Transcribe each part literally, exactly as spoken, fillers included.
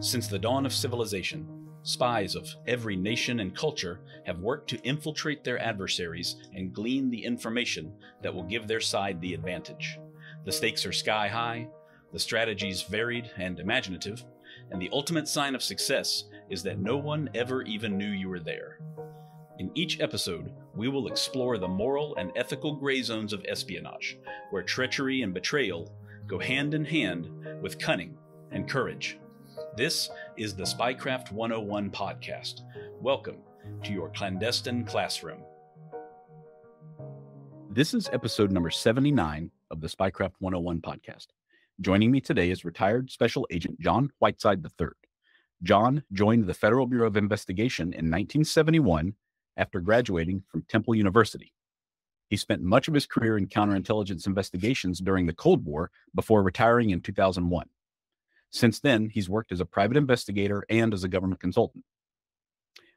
Since the dawn of civilization, spies of every nation and culture have worked to infiltrate their adversaries and glean the information that will give their side the advantage. The stakes are sky high, the strategies varied and imaginative, and the ultimate sign of success is that no one ever even knew you were there. In each episode, we will explore the moral and ethical gray zones of espionage, where treachery and betrayal go hand in hand with cunning and courage. This is the Spycraft one oh one podcast. Welcome to your clandestine classroom. This is episode number seventy-nine of the Spycraft one oh one podcast. Joining me today is retired Special Agent John Whiteside the third. John joined the Federal Bureau of Investigation in nineteen seventy-one after graduating from Temple University. He spent much of his career in counterintelligence investigations during the Cold War before retiring in two thousand one. Since then, he's worked as a private investigator and as a government consultant.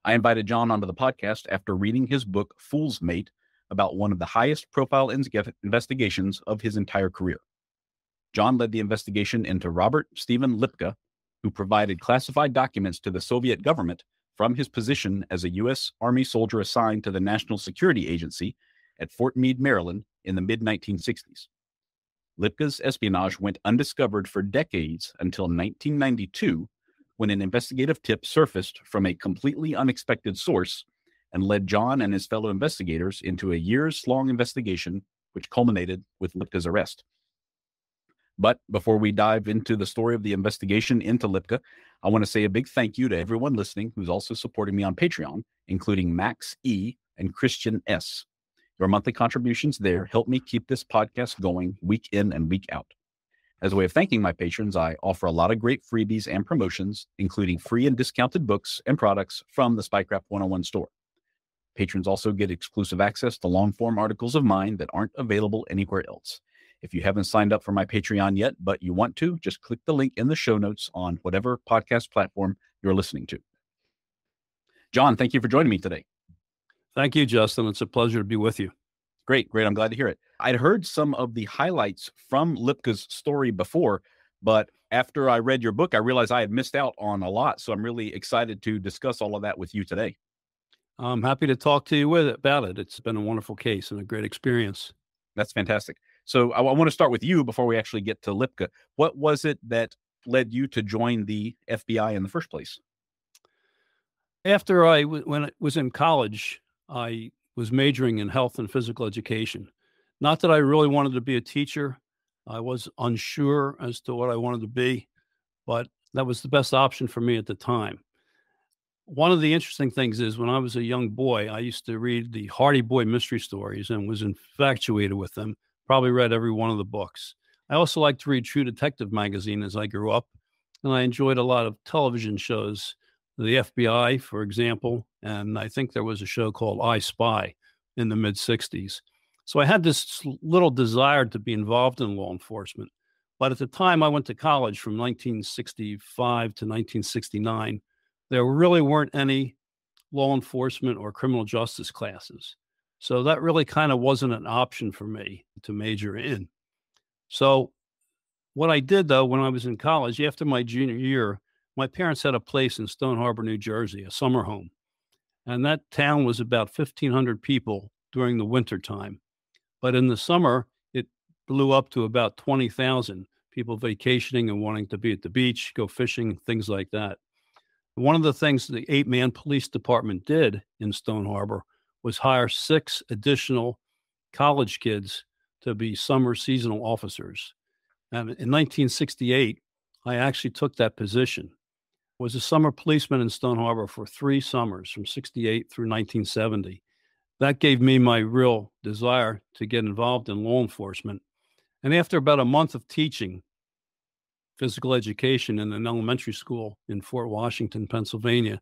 I invited John onto the podcast after reading his book, Fool's Mate, about one of the highest profile investigations of his entire career. John led the investigation into Robert Stephen Lipka, who provided classified documents to the Soviet government from his position as a U S Army soldier assigned to the National Security Agency at Fort Meade, Maryland, in the mid nineteen sixties. Lipka's espionage went undiscovered for decades until nineteen ninety-two, when an investigative tip surfaced from a completely unexpected source and led John and his fellow investigators into a years-long investigation, which culminated with Lipka's arrest. But before we dive into the story of the investigation into Lipka, I want to say a big thank you to everyone listening who's also supporting me on Patreon, including Max E. and Christian S. Your monthly contributions there help me keep this podcast going week in and week out. As a way of thanking my patrons, I offer a lot of great freebies and promotions, including free and discounted books and products from the Spycraft one oh one store. Patrons also get exclusive access to long-form articles of mine that aren't available anywhere else. If you haven't signed up for my Patreon yet, but you want to, just click the link in the show notes on whatever podcast platform you're listening to. John, thank you for joining me today. Thank you, Justin. It's a pleasure to be with you. Great, great. I'm glad to hear it. I'd heard some of the highlights from Lipka's story before, but after I read your book, I realized I had missed out on a lot. So I'm really excited to discuss all of that with you today. I'm happy to talk to you with about it. It's been a wonderful case and a great experience. That's fantastic. So I want to start with you before we actually get to Lipka. What was it that led you to join the F B I in the first place? After I, when I was in college, I was majoring in health and physical education. Not that I really wanted to be a teacher. I was unsure as to what I wanted to be, but that was the best option for me at the time. One of the interesting things is when I was a young boy, I used to read the Hardy Boy mystery stories and was infatuated with them. Probably read every one of the books. I also liked to read True Detective magazine as I grew up, and I enjoyed a lot of television shows, the F B I, for example, and I think there was a show called I Spy in the mid sixties. So I had this little desire to be involved in law enforcement. But at the time I went to college from nineteen sixty-five to nineteen sixty-nine, there really weren't any law enforcement or criminal justice classes. So that really kind of wasn't an option for me to major in. So what I did, though, when I was in college, after my junior year, my parents had a place in Stone Harbor, New Jersey, a summer home. And that town was about fifteen hundred people during the winter time. But in the summer, it blew up to about twenty thousand people vacationing and wanting to be at the beach, go fishing, things like that. One of the things the eight-man police department did in Stone Harbor was hire six additional college kids to be summer seasonal officers. And in nineteen sixty-eight, I actually took that position. I was a summer policeman in Stone Harbor for three summers, from sixty-eight through nineteen seventy. That gave me my real desire to get involved in law enforcement. And after about a month of teaching physical education in an elementary school in Fort Washington, Pennsylvania,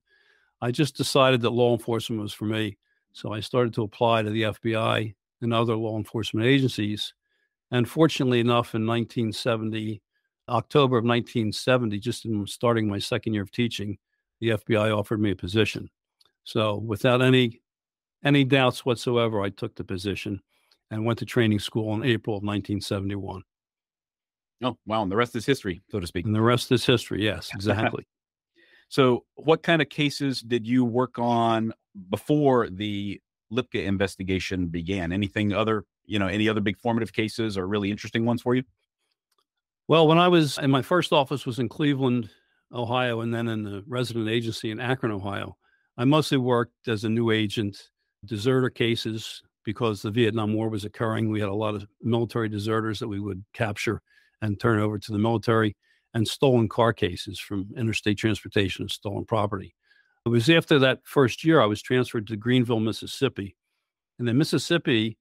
I just decided that law enforcement was for me. So I started to apply to the F B I and other law enforcement agencies. And fortunately enough, in nineteen seventy, October of nineteen seventy, just in starting my second year of teaching, the F B I offered me a position. So without any, any doubts whatsoever, I took the position and went to training school in April of nineteen seventy-one. Oh, wow. And the rest is history, so to speak. And the rest is history. Yes, exactly. So what kind of cases did you work on before the Lipka investigation began? Anything other, you know, any other big formative cases or really interesting ones for you? Well, when I was, and my first office was in Cleveland, Ohio, and then in the resident agency in Akron, Ohio. I mostly worked as a new agent, deserter cases, because the Vietnam War was occurring. We had a lot of military deserters that we would capture and turn over to the military, and stolen car cases from interstate transportation and stolen property. It was after that first year I was transferred to Greenville, Mississippi. And in Mississippi,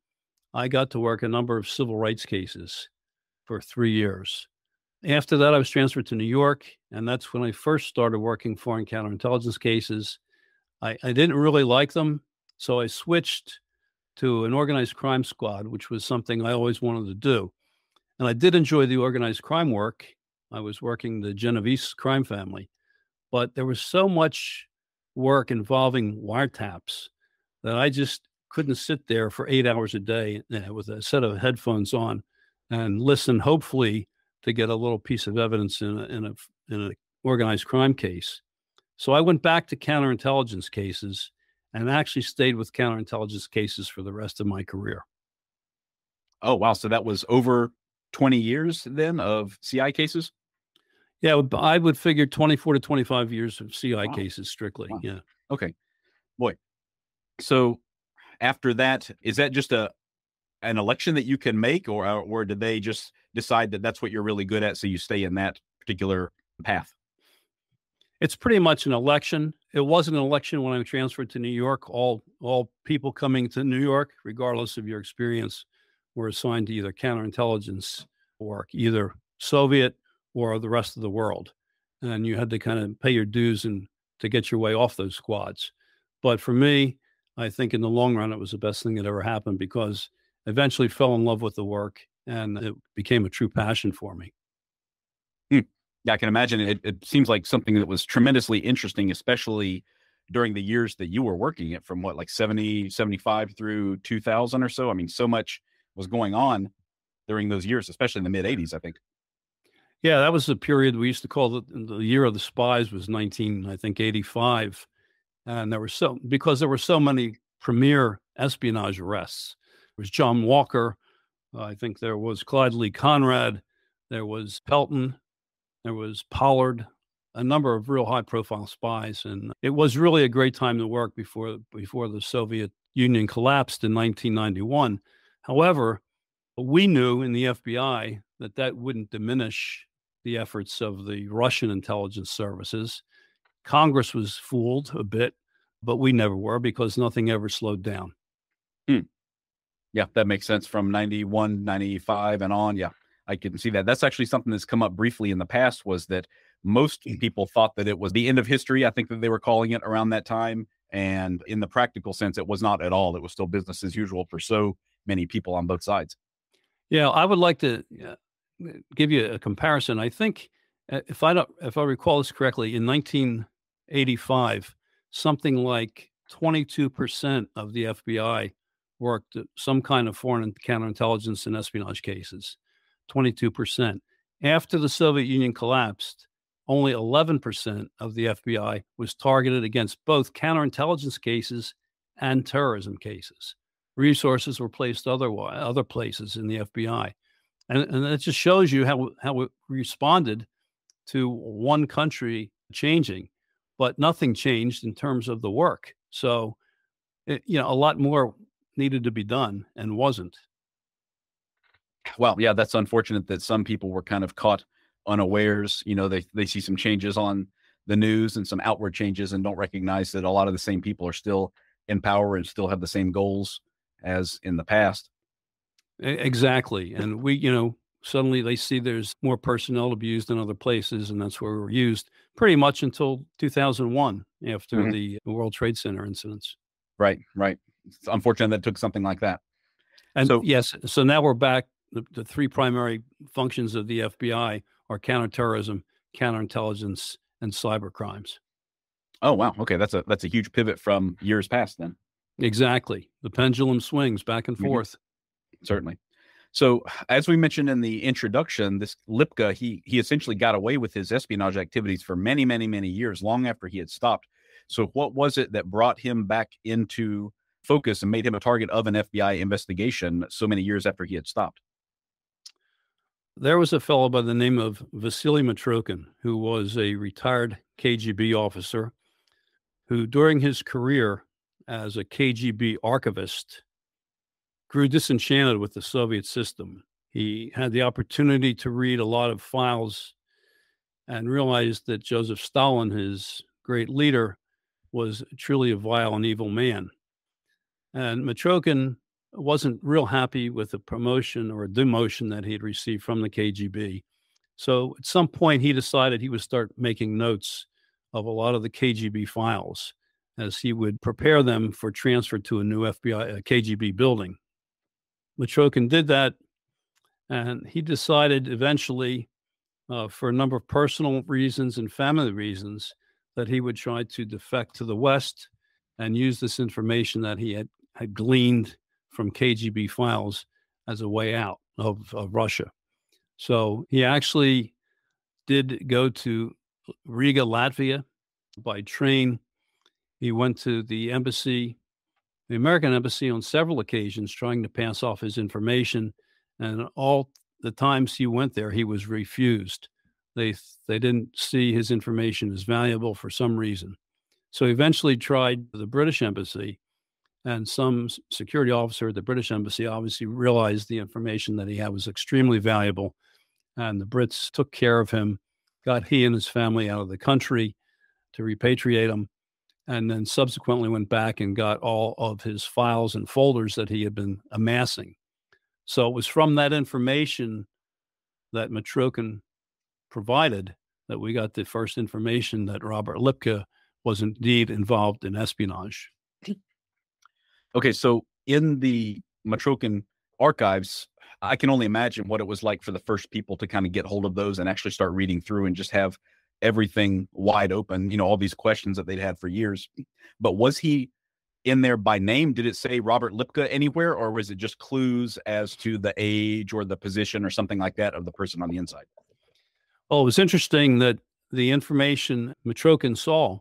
I got to work a number of civil rights cases for three years. After that, I was transferred to New York, and that's when I first started working foreign counterintelligence cases. I, I didn't really like them, so I switched to an organized crime squad, which was something I always wanted to do. And I did enjoy the organized crime work. I was working the Genovese crime family, but there was so much work involving wiretaps that I just couldn't sit there for eight hours a day with a set of headphones on and listen, hopefully, to get a little piece of evidence in a, in a, in an organized crime case. So I went back to counterintelligence cases and actually stayed with counterintelligence cases for the rest of my career. Oh, wow. So that was over twenty years then of C I cases? Yeah, I would figure twenty-four to twenty-five years of C I wow. cases strictly. Wow. Yeah. Okay. Boy. So after that, is that just a an election that you can make, or or did they just decide that that's what you're really good at, so you stay in that particular path? It's pretty much an election. It was an election when I transferred to New York. All all people coming to New York, regardless of your experience, were assigned to either counterintelligence work, either Soviet or the rest of the world. And you had to kind of pay your dues and to get your way off those squads. But for me, I think in the long run, it was the best thing that ever happened, because I eventually fell in love with the work and it became a true passion for me. Hmm. Yeah, I can imagine. It, it seems like something that was tremendously interesting, especially during the years that you were working it, from what, like seventy, seventy-five through two thousand or so. I mean, so much was going on during those years, especially in the mid eighties, I think. Yeah, that was the period we used to call the, the year of the spies. Was nineteen, I think, eighty-five. And there were so, because there were so many premier espionage arrests. There was John Walker. Uh, I think there was Clyde Lee Conrad. There was Pelton. There was Pollard, a number of real high profile spies. And it was really a great time to work before, before the Soviet Union collapsed in nineteen ninety-one. However, we knew in the F B I that that wouldn't diminish the efforts of the Russian intelligence services. Congress was fooled a bit, but we never were, because nothing ever slowed down. Hmm. Yeah, that makes sense. From ninety-one, ninety-five and on. Yeah, I can see that. That's actually something that's come up briefly in the past, was that most people thought that it was the end of history. I think that they were calling it around that time. And in the practical sense, it was not at all. It was still business as usual for so many people on both sides. Yeah, I would like to give you a comparison. I think, if I don't, if I recall this correctly, in nineteen eighty-five, something like twenty-two percent of the F B I worked some kind of foreign counterintelligence and espionage cases, twenty-two percent. After the Soviet Union collapsed, only eleven percent of the F B I was targeted against both counterintelligence cases and terrorism cases. Resources were placed otherwise, other places in the F B I. And, and that just shows you how, how it responded to one country changing, but nothing changed in terms of the work. So, it, you know, a lot more needed to be done and wasn't. Well, yeah, that's unfortunate that some people were kind of caught unawares. You know, they, they see some changes on the news and some outward changes and don't recognize that a lot of the same people are still in power and still have the same goals as in the past. Exactly. And we, you know, suddenly they see there's more personnel to be used in other places. And that's where we were used pretty much until two thousand one, after mm-hmm. the World Trade Center incidents. Right, right. It's unfortunate that it took something like that. And so, yes, so now we're back. The, the three primary functions of the F B I are counterterrorism, counterintelligence, and cyber crimes. Oh, wow. Okay. That's a, that's a huge pivot from years past then. Exactly. The pendulum swings back and forth. Mm-hmm. Certainly. So as we mentioned in the introduction, this Lipka, he he essentially got away with his espionage activities for many, many, many years, long after he had stopped. So what was it that brought him back into focus and made him a target of an F B I investigation so many years after he had stopped? There was a fellow by the name of Vasily Mitrokhin, who was a retired K G B officer, who during his career as a K G B archivist grew disenchanted with the Soviet system. He had the opportunity to read a lot of files and realized that Joseph Stalin, his great leader, was truly a vile and evil man. And Mitrokhin wasn't real happy with the promotion or demotion that he had received from the K G B. So at some point he decided he would start making notes of a lot of the K G B files as he would prepare them for transfer to a new F B I, a K G B building. Mitrokhin did that, and he decided eventually, uh, for a number of personal reasons and family reasons, that he would try to defect to the West and use this information that he had, had gleaned from K G B files as a way out of, of Russia. So he actually did go to Riga, Latvia by train. He went to the embassy, the American embassy, on several occasions trying to pass off his information. And all the times he went there, he was refused. They, they didn't see his information as valuable for some reason. So he eventually tried the British embassy, and some security officer at the British embassy obviously realized the information that he had was extremely valuable. And the Brits took care of him, got he and his family out of the country to repatriate him, and then subsequently went back and got all of his files and folders that he had been amassing. So it was from that information that Mitrokhin provided that we got the first information that Robert Lipka was indeed involved in espionage. Okay, so in the Mitrokhin archives, I can only imagine what it was like for the first people to kind of get hold of those and actually start reading through and just have everything wide open, you know, all these questions that they'd had for years. But was he in there by name? Did it say Robert Lipka anywhere, or was it just clues as to the age or the position or something like that of the person on the inside? Well, it was interesting that the information Mitrokhin saw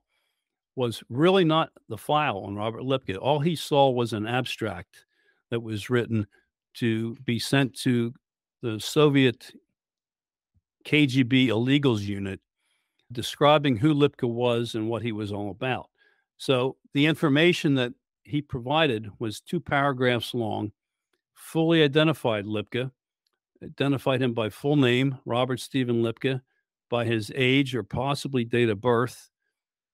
was really not the file on Robert Lipka. All he saw was an abstract that was written to be sent to the Soviet K G B illegals unit, describing who Lipka was and what he was all about. So the information that he provided was two paragraphs long, fully identified Lipka, identified him by full name, Robert Stephen Lipka, by his age or possibly date of birth,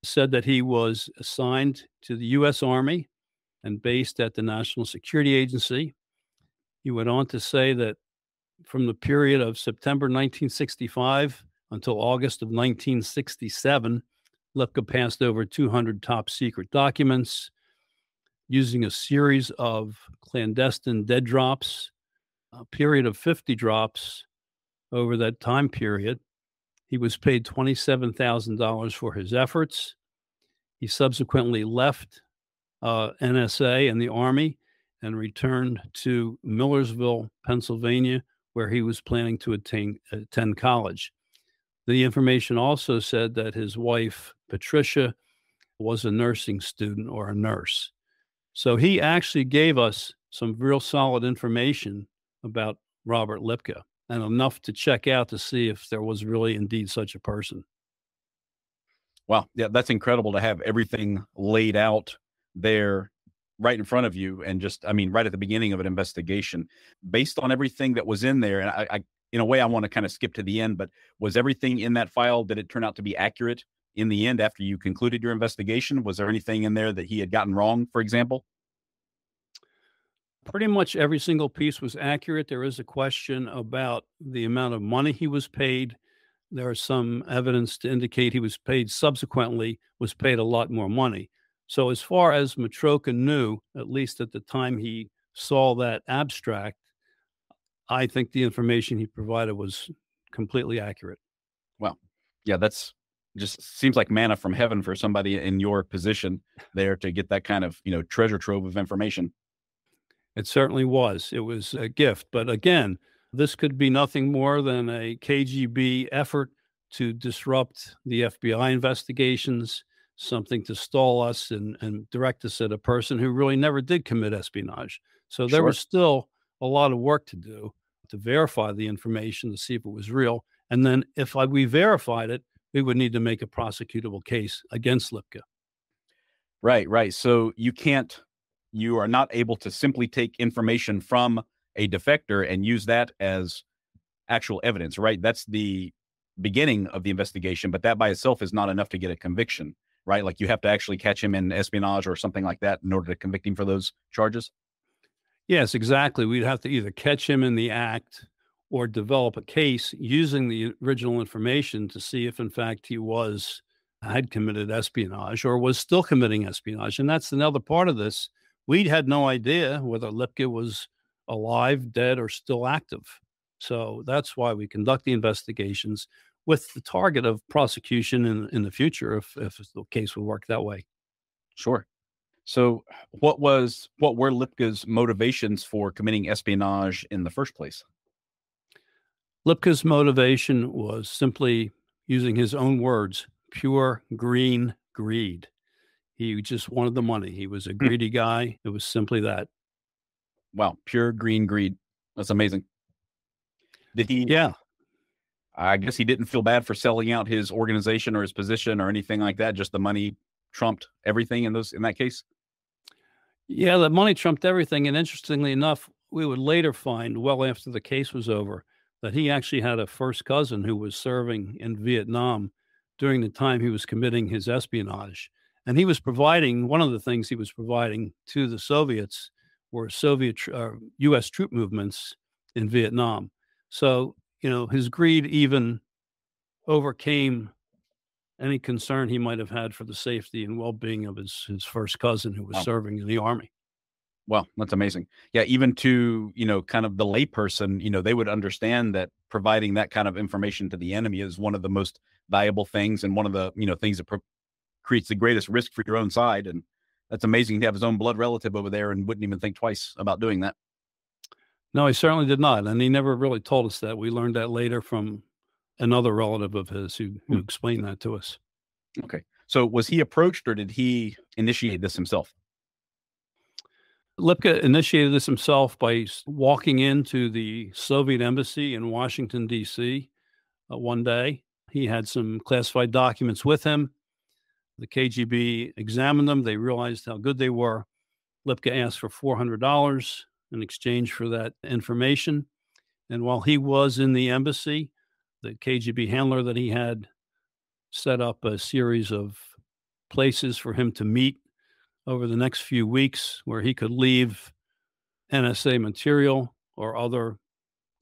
said that he was assigned to the U S Army and based at the National Security Agency. He went on to say that from the period of September nineteen sixty-five until August of nineteen sixty-seven, Lipka passed over two hundred top secret documents using a series of clandestine dead drops, a period of fifty drops over that time period. He was paid twenty-seven thousand dollars for his efforts. He subsequently left uh, N S A and the Army and returned to Millersville, Pennsylvania, where he was planning to attain, attend college. The information also said that his wife, Patricia, was a nursing student or a nurse. So he actually gave us some real solid information about Robert Lipka, and enough to check out to see if there was really indeed such a person. Wow. Yeah, that's incredible to have everything laid out there right in front of you. And just, I mean, right at the beginning of an investigation, based on everything that was in there. And I, I in a way, I want to kind of skip to the end, but was everything in that file, did it turn out to be accurate in the end after you concluded your investigation? Was there anything in there that he had gotten wrong, for example? Pretty much every single piece was accurate. There is a question about the amount of money he was paid. There is some evidence to indicate he was paid subsequently, was paid a lot more money. So as far as Mitrokhin knew, at least at the time he saw that abstract, I think the information he provided was completely accurate. Well, yeah, that's just seems like manna from heaven for somebody in your position there to get that kind of, you know, treasure trove of information. It certainly was. It was a gift. But again, this could be nothing more than a K G B effort to disrupt the F B I investigations, something to stall us and, and direct us at a person who really never did commit espionage. So there sure. was still a lot of work to do to verify the information, to see if it was real. And then if I, we verified it, we would need to make a prosecutable case against Lipka. Right, right. So you can't, you are not able to simply take information from a defector and use that as actual evidence, right? That's the beginning of the investigation, but that by itself is not enough to get a conviction, right? Like you have to actually catch him in espionage or something like that in order to convict him for those charges. Yes, exactly. We'd have to either catch him in the act or develop a case using the original information to see if in fact he was, had committed espionage or was still committing espionage. And that's another part of this. We had no idea whether Lipka was alive, dead, or still active. So that's why we conduct the investigations with the target of prosecution in, in the future, if, if the case would work that way. Sure. So what was, what were Lipka's motivations for committing espionage in the first place? Lipka's motivation was simply, using his own words, pure green greed. He just wanted the money. He was a greedy guy. It was simply that. Wow. Pure green greed. That's amazing. Did he? Yeah. I guess he didn't feel bad for selling out his organization or his position or anything like that. Just the money trumped everything in those, in that case. Yeah, the money trumped everything. And interestingly enough, we would later find, well after the case was over, that he actually had a first cousin who was serving in Vietnam during the time he was committing his espionage. And he was providing, one of the things he was providing to the Soviets were Soviet, uh, U S troop movements in Vietnam. So, you know, his greed even overcame any concern he might have had for the safety and well-being of his, his first cousin who was wow. serving in the Army. Well, that's amazing. Yeah, even to, you know, kind of the layperson, you know, they would understand that providing that kind of information to the enemy is one of the most valuable things and one of the, you know, things that pro- creates the greatest risk for your own side. And that's amazing to have his own blood relative over there and wouldn't even think twice about doing that. No, he certainly did not. And he never really told us that. We learned that later from another relative of his who, who explained that to us. Okay. So was he approached or did he initiate this himself? Lipka initiated this himself by walking into the Soviet embassy in Washington, D C Uh, one day. He had some classified documents with him. The K G B examined them. They realized how good they were. Lipka asked for four hundred dollars in exchange for that information. And while he was in the embassy, the K G B handler that he had set up a series of places for him to meet over the next few weeks where he could leave N S A material or other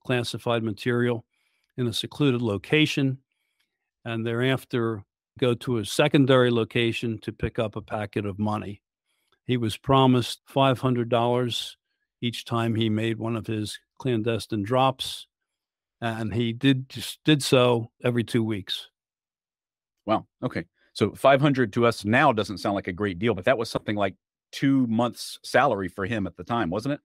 classified material in a secluded location, and thereafter go to a secondary location to pick up a packet of money. He was promised five hundred dollars each time he made one of his clandestine drops, and he did just did so every two weeks. Wow. Okay. So five hundred to us now doesn't sound like a great deal, but that was something like two months salary for him at the time, wasn't it?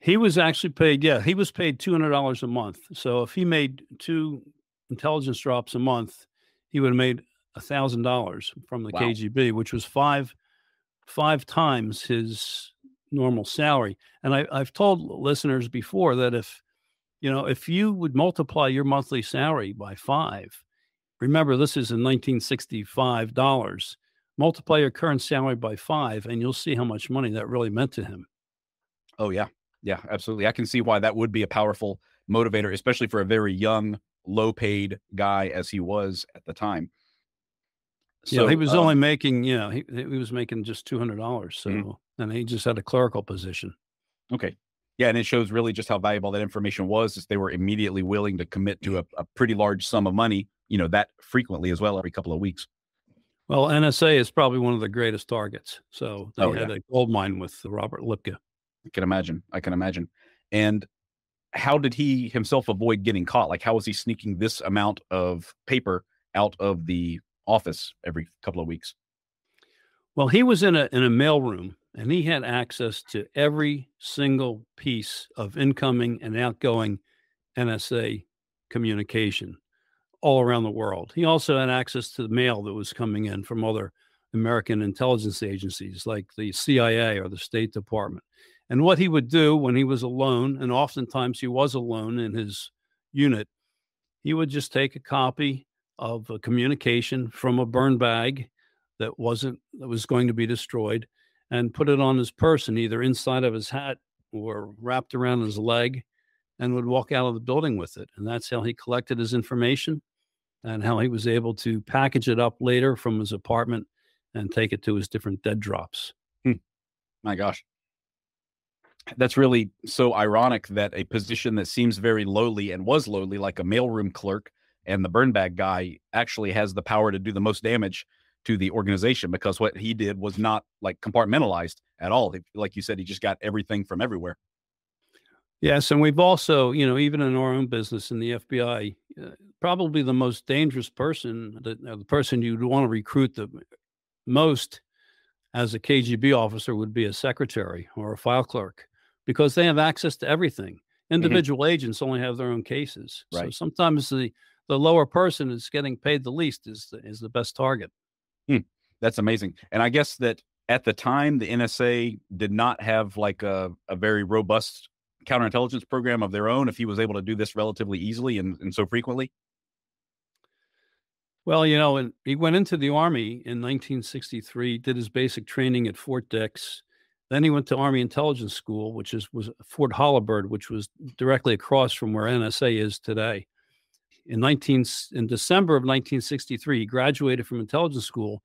He was actually paid. Yeah, he was paid two hundred dollars a month. So if he made two intelligence drops a month, he would have made one thousand dollars from the wow. K G B, which was five, five times his normal salary. And I, I've told listeners before that if, you know, if you would multiply your monthly salary by five, remember, this is in nineteen sixty-five dollars. Multiply your current salary by five, and you'll see how much money that really meant to him. Oh, yeah. Yeah, absolutely. I can see why that would be a powerful motivator, especially for a very young, low-paid guy as he was at the time. So yeah, he was um, only making, you know, he, he was making just two hundred dollars. So, mm-hmm. and he just had a clerical position. Okay. Yeah, and it shows really just how valuable that information was, is they were immediately willing to commit to a, a pretty large sum of money, you know, that frequently as well, every couple of weeks. Well, N S A is probably one of the greatest targets. So they oh, had yeah. a gold mine with Robert Lipka. I can imagine. I can imagine. And how did he himself avoid getting caught? Like, how was he sneaking this amount of paper out of the office every couple of weeks? Well, he was in a in a mailroom and he had access to every single piece of incoming and outgoing N S A communication all around the world. He also had access to the mail that was coming in from other American intelligence agencies like the C I A or the State Department. And what he would do when he was alone, and oftentimes he was alone in his unit, he would just take a copy of a communication from a burn bag that wasn't, that was going to be destroyed, and put it on his person, either inside of his hat or wrapped around his leg, and would walk out of the building with it. And that's how he collected his information and how he was able to package it up later from his apartment and take it to his different dead drops. Hmm. My gosh. That's really so ironic that a position that seems very lowly and was lowly, like a mailroom clerk and the burn bag guy, actually has the power to do the most damage to the organization, because what he did was not like compartmentalized at all. Like you said, he just got everything from everywhere. Yes. And we've also, you know, even in our own business in the F B I, uh, probably the most dangerous person, the, uh, the person you'd want to recruit the most as a K G B officer would be a secretary or a file clerk, because they have access to everything. Individual mm-hmm. agents only have their own cases. Right. So sometimes the, the lower person is getting paid the least is the, is the best target. Hmm. That's amazing. And I guess that at the time, the N S A did not have like a, a very robust counterintelligence program of their own, if he was able to do this relatively easily and, and so frequently? Well, you know, and he went into the Army in nineteen sixty-three, did his basic training at Fort Dix. Then he went to Army Intelligence School, which is was Fort Hollabird, which was directly across from where N S A is today. In nineteen in December of nineteen sixty-three, he graduated from intelligence school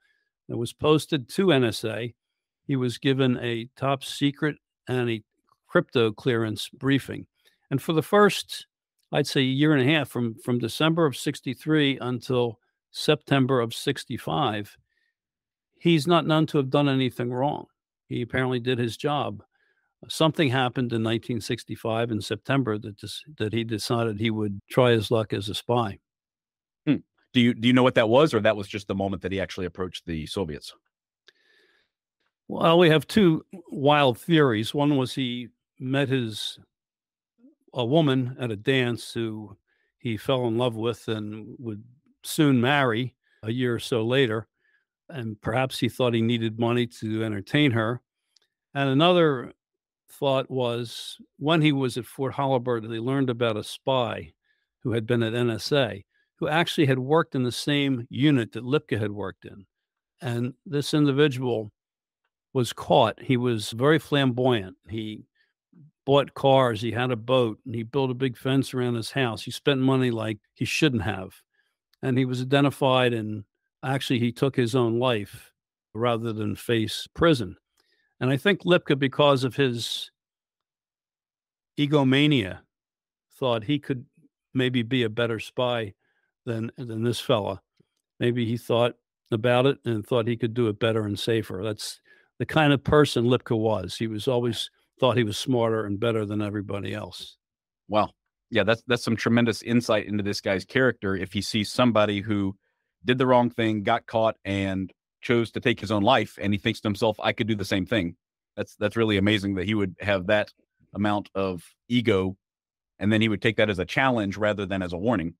and was posted to N S A. He was given a top secret and a crypto clearance briefing. And for the first, I'd say, year and a half from, from December of sixty-three until September of sixty-five, he's not known to have done anything wrong. He apparently did his job. Something happened in nineteen sixty-five in September that just, that he decided he would try his luck as a spy. Hmm. Do you, do you know what that was, or that was just the moment that he actually approached the Soviets? Well, we have two wild theories. One was he met his a woman at a dance who he fell in love with and would soon marry a year or so later, and perhaps he thought he needed money to entertain her. And another thought was, when he was at Fort Halliburton, they learned about a spy who had been at N S A, who actually had worked in the same unit that Lipka had worked in. And this individual was caught. He was very flamboyant. He bought cars, he had a boat, and he built a big fence around his house. He spent money like he shouldn't have. And he was identified, and actually he took his own life rather than face prison. And I think Lipka, because of his egomania, thought he could maybe be a better spy than than this fella. Maybe he thought about it and thought he could do it better and safer. That's the kind of person Lipka was. He was always thought he was smarter and better than everybody else. Wow. Yeah, that's that's some tremendous insight into this guy's character. If he sees somebody who did the wrong thing, got caught, and chose to take his own life, and he thinks to himself, I could do the same thing. That's that's really amazing that he would have that amount of ego, and then he would take that as a challenge rather than as a warning.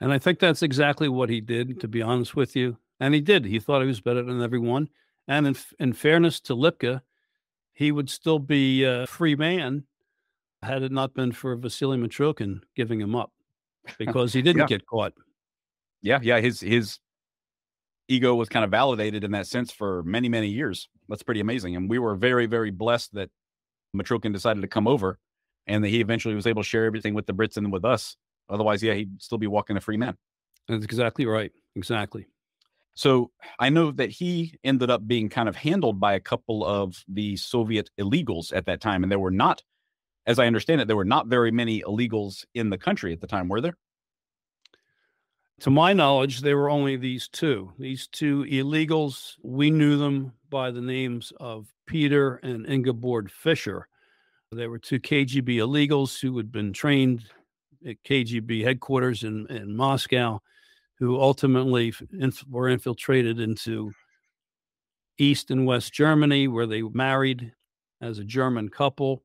And I think that's exactly what he did, to be honest with you. And he did. He thought he was better than everyone. And in, in fairness to Lipka, he would still be a free man had it not been for Vasily Mitrokhin giving him up, because he didn't yeah. get caught. Yeah, yeah. His his ego was kind of validated in that sense for many, many years. That's pretty amazing. And we were very, very blessed that Mitrokhin decided to come over and that he eventually was able to share everything with the Brits and with us. Otherwise, yeah, he'd still be walking a free man. That's exactly right. Exactly. So I know that he ended up being kind of handled by a couple of the Soviet illegals at that time. And there were not, as I understand it, there were not very many illegals in the country at the time, were there? To my knowledge, there were only these two. These two illegals, we knew them by the names of Peter and Ingeborg Fischer. They were two K G B illegals who had been trained at K G B headquarters in, in Moscow, who ultimately inf- were infiltrated into East and West Germany, where they married as a German couple.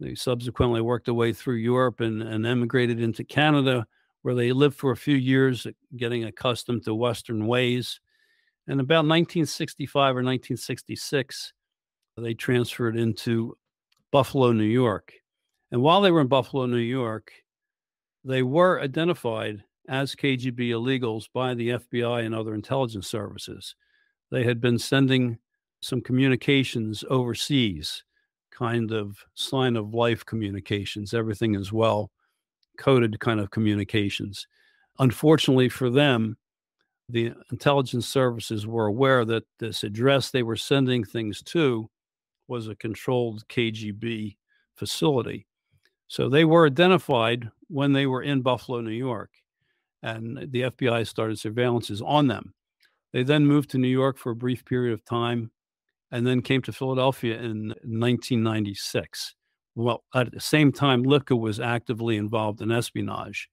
They subsequently worked their way through Europe and, and emigrated into Canada, where they lived for a few years, getting accustomed to Western ways. And about nineteen sixty-five or nineteen sixty-six, they transferred into Buffalo, New York. And while they were in Buffalo, New York, they were identified as K G B illegals by the F B I and other intelligence services. They had been sending some communications overseas, kind of sign of life communications, everything is well coded kind of communications. Unfortunately for them, the intelligence services were aware that this address they were sending things to was a controlled K G B facility. So they were identified when they were in Buffalo, New York, and the F B I started surveillances on them. They then moved to New York for a brief period of time and then came to Philadelphia in nineteen ninety-six. Well, at the same time, Lipka was actively involved in espionage.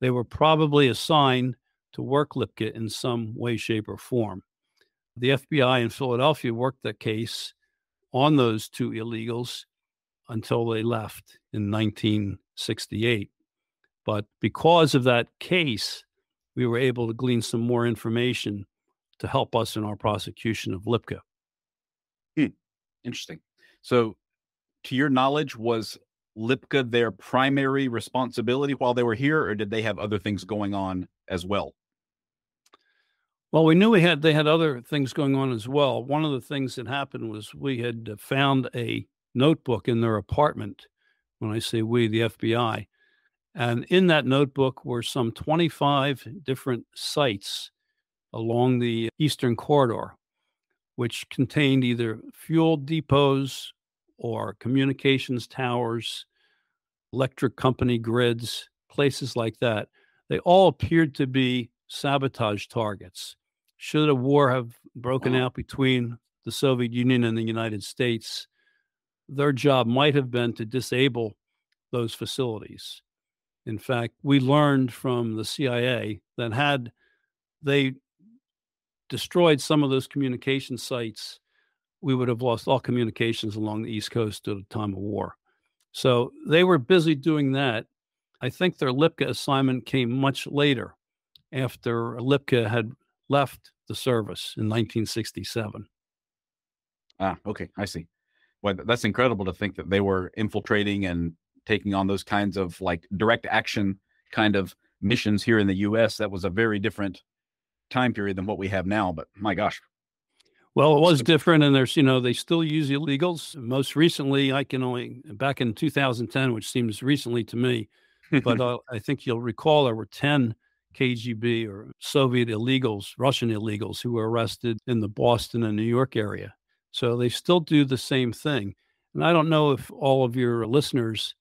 They were probably assigned to work Lipka in some way, shape, or form. The F B I in Philadelphia worked the case on those two illegals until they left in nineteen sixty-eight. But because of that case, we were able to glean some more information to help us in our prosecution of Lipka. Hmm. Interesting. So to your knowledge, was Lipka their primary responsibility while they were here, or did they have other things going on as well? Well, we knew we had they had other things going on as well. One of the things that happened was we had found a notebook in their apartment. When I say we, the F B I. And in that notebook were some twenty-five different sites along the Eastern Corridor, which contained either fuel depots or communications towers, electric company grids, places like that. They all appeared to be sabotage targets. Should a war have broken out between the Soviet Union and the United States, their job might have been to disable those facilities. In fact, we learned from the C I A that had they destroyed some of those communication sites, we would have lost all communications along the East Coast at a time of war. So they were busy doing that. I think their Lipka assignment came much later, after Lipka had left the service in nineteen sixty-seven. Ah, okay, I see. Well, that's incredible to think that they were infiltrating and taking on those kinds of like direct action kind of missions here in the U S. That was a very different time period than what we have now, but my gosh. Well, it was different, and there's, you know, they still use illegals. Most recently, I can only, back in two thousand ten, which seems recently to me, but uh, I think you'll recall there were ten K G B or Soviet illegals, Russian illegals, who were arrested in the Boston and New York area. So they still do the same thing. And I don't know if all of your listeners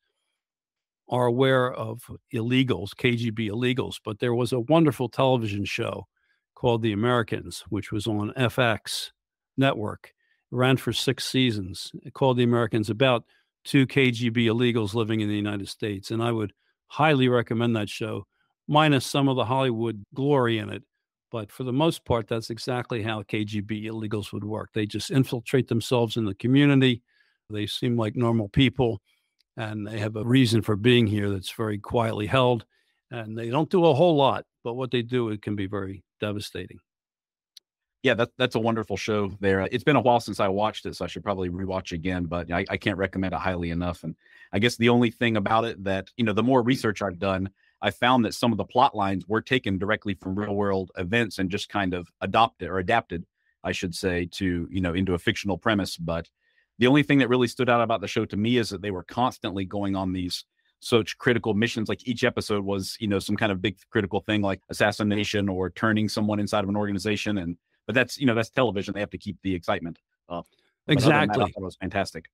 are aware of illegals, K G B illegals, but there was a wonderful television show called The Americans, which was on F X network, it ran for six seasons, called The Americans, about two K G B illegals living in the United States. And I would highly recommend that show, minus some of the Hollywood glory in it. But for the most part, that's exactly how K G B illegals would work. They just infiltrate themselves in the community. They seem like normal people, and they have a reason for being here that's very quietly held. And they don't do a whole lot, but what they do, it can be very devastating. Yeah, that, that's a wonderful show there. It's been a while since I watched it, so I should probably rewatch again, but I, I can't recommend it highly enough. And I guess the only thing about it that, you know, the more research I've done, I found that some of the plot lines were taken directly from real world events and just kind of adopted or adapted, I should say, to, you know, into a fictional premise. But the only thing that really stood out about the show to me is that they were constantly going on these such critical missions. Like each episode was, you know, some kind of big critical thing like assassination or turning someone inside of an organization. And, but that's, you know, that's television. They have to keep the excitement up. Exactly. That, I thought it was fantastic.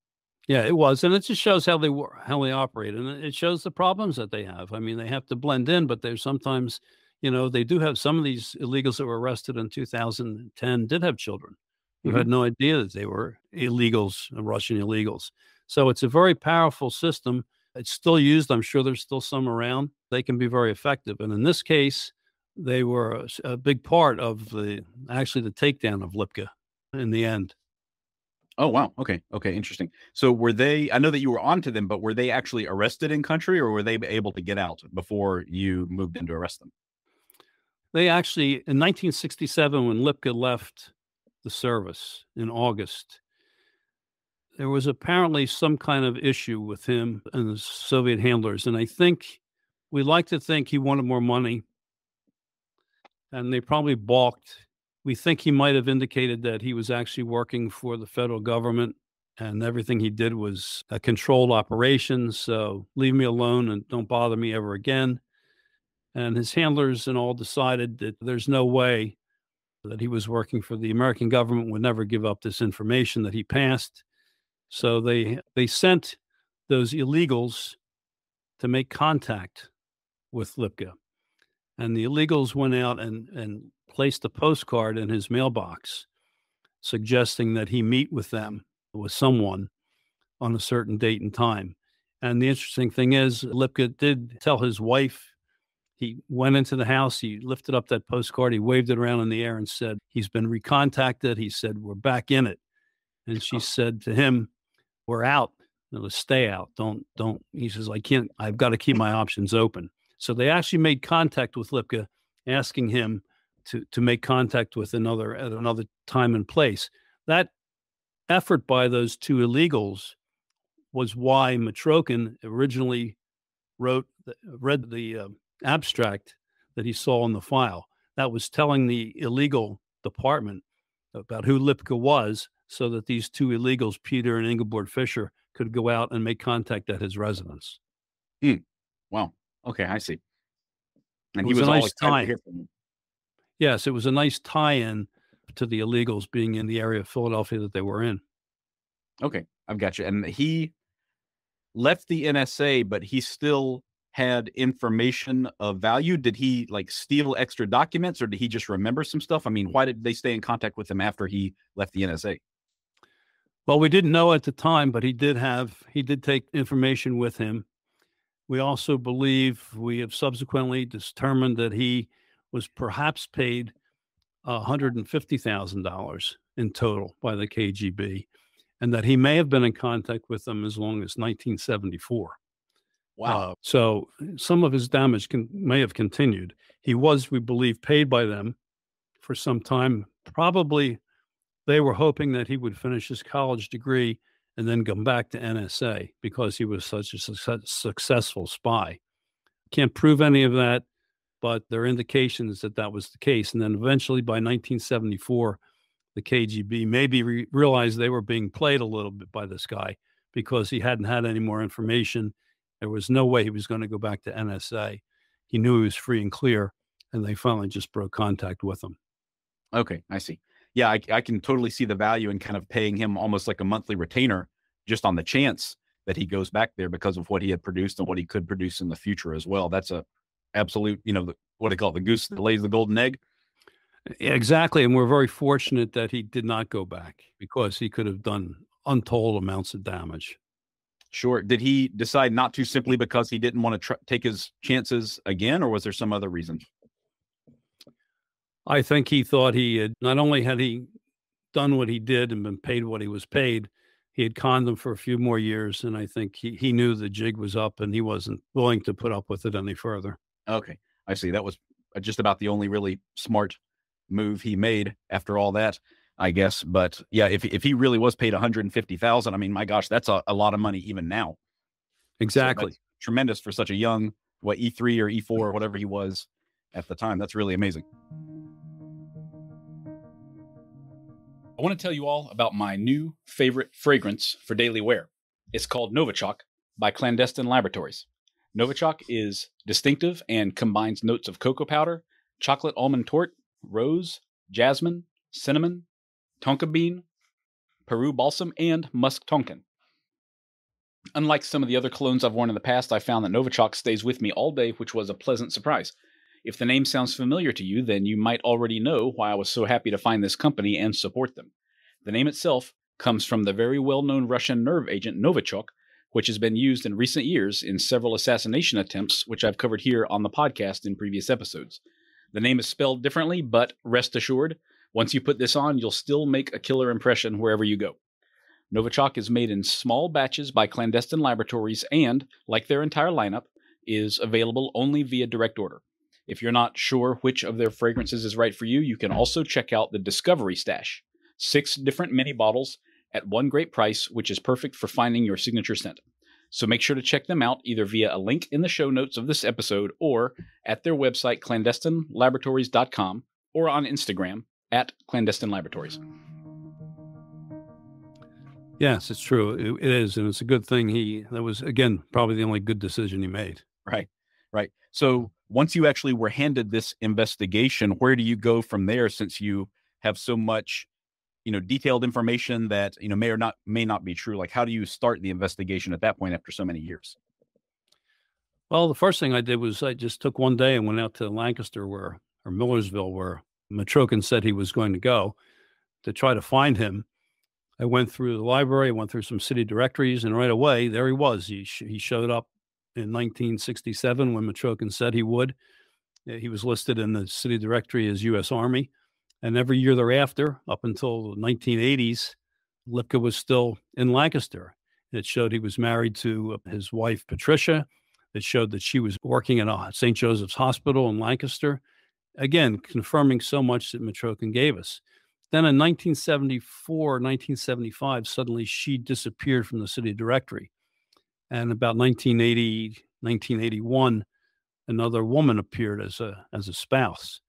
Yeah, it was. And it just shows how they were, how they operate. And it shows the problems that they have. I mean, they have to blend in, but there's sometimes, you know, they do have some of these illegals that were arrested in two thousand ten did have children who mm-hmm. had no idea that they were illegals, Russian illegals. So it's a very powerful system. It's still used. I'm sure there's still some around. They can be very effective. And in this case, they were a, a big part of the, actually the takedown of Lipka in the end. Oh, wow. Okay. Okay. Interesting. So were they, I know that you were onto them, but were they actually arrested in country, or were they able to get out before you moved in to arrest them? They actually, in nineteen sixty-seven, when Lipka left the service in August, there was apparently some kind of issue with him and the Soviet handlers. And I think we like to think he wanted more money, and they probably balked. We think he might have indicated that he was actually working for the federal government and everything he did was a controlled operation. So leave me alone and don't bother me ever again. And his handlers and all decided that there's no way that he was working for the American government, would never give up this information that he passed. So they, they sent those illegals to make contact with Lipka. And the illegals went out and, and placed a postcard in his mailbox suggesting that he meet with them, with someone, on a certain date and time. And the interesting thing is, Lipka did tell his wife. He went into the house, he lifted up that postcard, he waved it around in the air and said, he's been recontacted. He said, we're back in it. And she said to him, we're out. Let's stay out. Don't, don't. He says, I can't, I've got to keep my options open. So they actually made contact with Lipka, asking him to, to make contact with another at another time and place. That effort by those two illegals was why Mitrokhin originally wrote, read the uh, abstract that he saw in the file. That was telling the illegal department about who Lipka was, so that these two illegals, Peter and Ingeborg Fisher, could go out and make contact at his residence. Hmm. Wow. Okay, I see. And he was, was a nice tie. Yes, it was a nice tie-in to the illegals being in the area of Philadelphia that they were in. Okay, I've got you. And he left the N S A, but he still had information of value. Did he like steal extra documents, or did he just remember some stuff? I mean, why did they stay in contact with him after he left the N S A? Well, we didn't know at the time, but he did have, he did take information with him. We also believe, we have subsequently determined, that he was perhaps paid one hundred fifty thousand dollars in total by the K G B, and that he may have been in contact with them as long as nineteen seventy-four. Wow. Uh, so some of his damage can, may have continued. He was, we believe, paid by them for some time. Probably they were hoping that he would finish his college degree and then come back to N S A, because he was such a su- successful spy. Can't prove any of that, but there are indications that that was the case. And then eventually by nineteen seventy-four, the K G B maybe re- realized they were being played a little bit by this guy, because he hadn't had any more information. There was no way he was going to go back to N S A. He knew he was free and clear, and they finally just broke contact with him. Okay, I see. Yeah, I, I can totally see the value in kind of paying him almost like a monthly retainer, just on the chance that he goes back there because of what he had produced and what he could produce in the future as well. That's a absolute, you know, the, what they call it, the goose that lays the golden egg. Exactly. And we're very fortunate that he did not go back, because he could have done untold amounts of damage. Sure. Did he decide not to simply because he didn't want to tr- take his chances again, or was there some other reason? I think he thought he had, not only had he done what he did and been paid what he was paid, he had conned them for a few more years. And I think he, he knew the jig was up, and he wasn't willing to put up with it any further. Okay. I see. That was just about the only really smart move he made after all that, I guess. But yeah, if if he really was paid one hundred fifty thousand dollars, I mean, my gosh, that's a, a lot of money even now. Exactly. So tremendous for such a young, what, E three or E four or whatever he was at the time. That's really amazing. I want to tell you all about my new favorite fragrance for daily wear. It's called Novichok by Clandestine Laboratories. Novichok is distinctive and combines notes of cocoa powder, chocolate almond torte, rose, jasmine, cinnamon, tonka bean, Peru balsam, and musk tonkin. Unlike some of the other colognes I've worn in the past, I found that Novichok stays with me all day, which was a pleasant surprise. If the name sounds familiar to you, then you might already know why I was so happy to find this company and support them. The name itself comes from the very well-known Russian nerve agent Novichok, which has been used in recent years in several assassination attempts, which I've covered here on the podcast in previous episodes. The name is spelled differently, but rest assured, Once you put this on, you'll still make a killer impression wherever you go. Novichok is made in small batches by clandestine laboratories and, like their entire lineup, is available only via direct order. If you're not sure which of their fragrances is right for you, you can also check out the Discovery Stash. Six different mini bottles at one great price, which is perfect for finding your signature scent. So make sure to check them out either via a link in the show notes of this episode or at their website, clandestine laboratories dot com, or on Instagram at Clandestine Laboratories. Yes, it's true. It is. And it's a good thing he, that was, again, probably the only good decision he made. Right. Right. So once you actually were handed this investigation, where do you go from there, since you have so much, you know, detailed information that, you know, may or not, may not be true? Like, how do you start the investigation at that point after so many years? Well, the first thing I did was I just took one day and went out to Lancaster where, or Millersville, where Mitrokhin said he was going to go, to try to find him. I went through the library, I went through some city directories, and right away, there he was. He, sh he showed up in nineteen sixty-seven when Mitrokhin said he would. He was listed in the city directory as U S Army. And every year thereafter, up until the nineteen eighties, Lipka was still in Lancaster. It showed he was married to his wife, Patricia. It showed that she was working at Saint Joseph's Hospital in Lancaster. Again, confirming so much that Mitrokhin gave us. Then in nineteen seventy-four, nineteen seventy-five, suddenly she disappeared from the city directory. And about nineteen eighty, nineteen eighty-one, another woman appeared as a, as a spouse.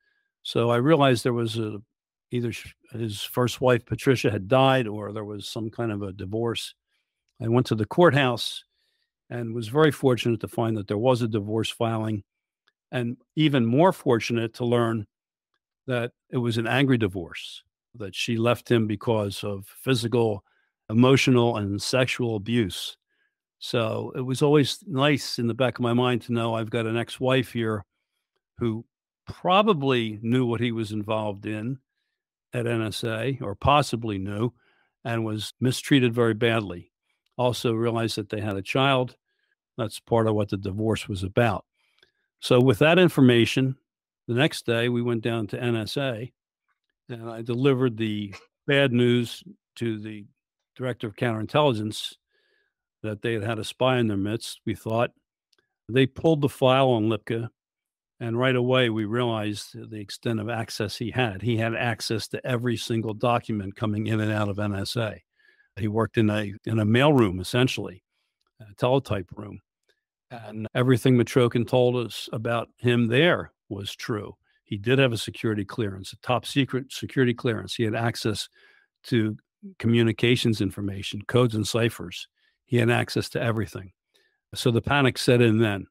So I realized there was a, either his first wife, Patricia, had died, or there was some kind of a divorce. I went to the courthouse and was very fortunate to find that there was a divorce filing, and even more fortunate to learn that it was an angry divorce, that she left him because of physical, emotional, and sexual abuse. So it was always nice in the back of my mind to know I've got an ex-wife here who probably knew what he was involved in at N S A, or possibly knew, and was mistreated very badly. Also realized that they had a child. That's part of what the divorce was about. So with that information, the next day we went down to N S A, and I delivered the bad news to the director of counterintelligence that they had had a spy in their midst, we thought. They pulled the file on Lipka, and right away we realized the extent of access he had. He had access to every single document coming in and out of N S A. He worked in a, in a mail room, essentially, a teletype room. And everything Mitrokhin told us about him there was true. He did have a security clearance, a top secret security clearance. He had access to communications information, codes and ciphers. He had access to everything. So the panic set in then.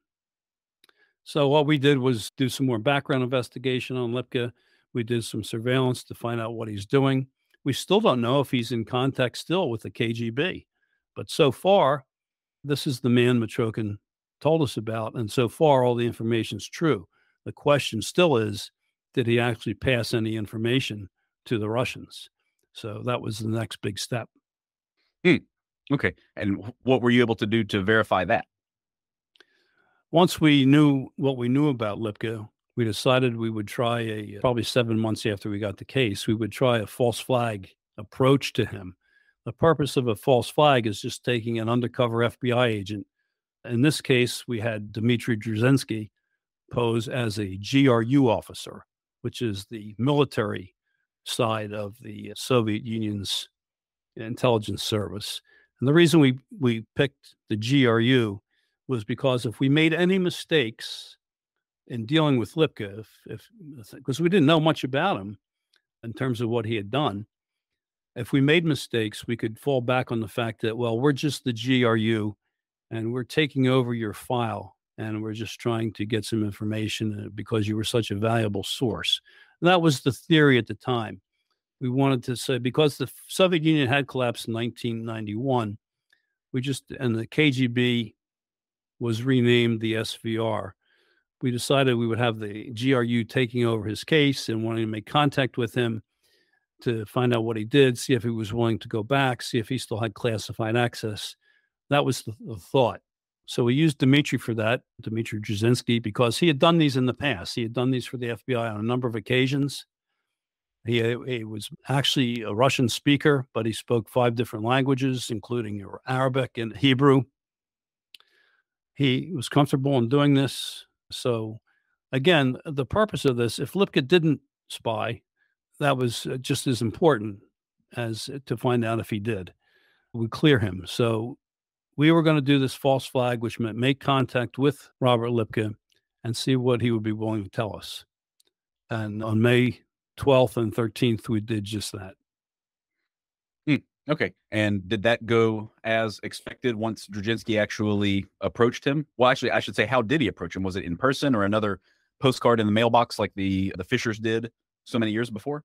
So what we did was do some more background investigation on Lipka. We did some surveillance to find out what he's doing. We still don't know if he's in contact still with the K G B. But so far, this is the man Mitrokhin told us about. And so far, all the information is true. The question still is, did he actually pass any information to the Russians? So that was the next big step. Hmm. Okay. And what were you able to do to verify that? Once we knew what we knew about Lipka, we decided we would try a, probably seven months after we got the case, we would try a false flag approach to him. The purpose of a false flag is just taking an undercover F B I agent. In this case, we had Dmitri Droujinsky pose as a G R U officer, which is the military side of the Soviet Union's intelligence service. And the reason we, we picked the G R U was because if we made any mistakes in dealing with Lipka, if, if, because we didn't know much about him in terms of what he had done, if we made mistakes, we could fall back on the fact that, well, we're just the G R U and we're taking over your file and we're just trying to get some information because you were such a valuable source. And that was the theory at the time. We wanted to say, because the Soviet Union had collapsed in nineteen ninety-one, we just, and the K G B was renamed the S V R. We decided we would have the G R U taking over his case and wanting to make contact with him to find out what he did, see if he was willing to go back, see if he still had classified access. That was the, the thought. So we used Dmitri for that, Dmitri Droujinsky, because he had done these in the past. He had done these for the F B I on a number of occasions. He, he was actually a Russian speaker, but he spoke five different languages, including Arabic and Hebrew. He was comfortable in doing this. So again, the purpose of this, if Lipka didn't spy, that was just as important as to find out if he did. We clear him. So we were going to do this false flag, which meant make contact with Robert Lipka and see what he would be willing to tell us. And on May twelfth and thirteenth, we did just that. Mm, okay. And did that go as expected once Droujinsky actually approached him? Well, actually, I should say, how did he approach him? Was it in person or another postcard in the mailbox like the, the Fishers did so many years before?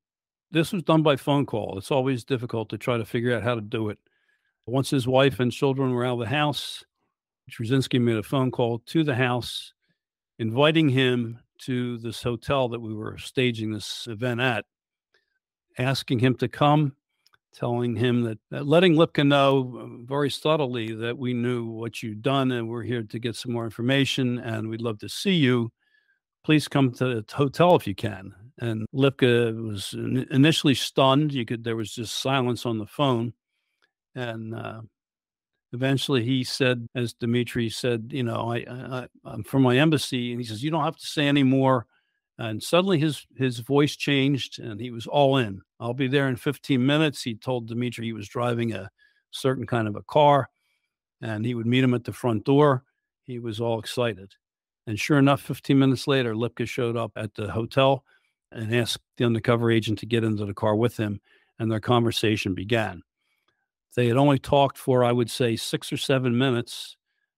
This was done by phone call. It's always difficult to try to figure out how to do it. Once his wife and children were out of the house, Droujinsky made a phone call to the house, inviting him to this hotel that we were staging this event at, asking him to come, telling him that, that letting Lipka know very subtly that we knew what you'd done and we're here to get some more information and we'd love to see you. Please come to the hotel if you can. And Lipka was initially stunned. You could, there was just silence on the phone. And uh, eventually he said, as Dmitri said, you know, I, I, I'm from my embassy. And he says, you don't have to say any more. And suddenly his, his voice changed and he was all in. I'll be there in fifteen minutes. He told Dmitri he was driving a certain kind of a car and he would meet him at the front door. He was all excited. And sure enough, fifteen minutes later, Lipka showed up at the hotel and asked the undercover agent to get into the car with him, and their conversation began. They had only talked for, I would say, six or seven minutes,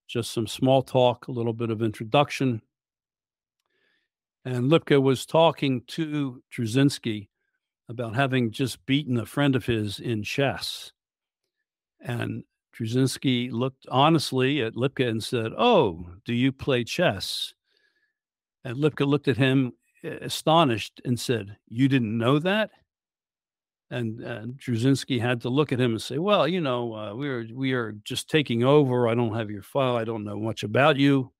just some small talk, a little bit of introduction. And Lipka was talking to Droujinsky about having just beaten a friend of his in chess. And Droujinsky looked honestly at Lipka and said, "Oh, do you play chess?" And Lipka looked at him astonished and said, "You didn't know that?" And uh, Droujinsky had to look at him and say, "Well, you know, uh, we are we are just taking over. I don't have your file. I don't know much about you."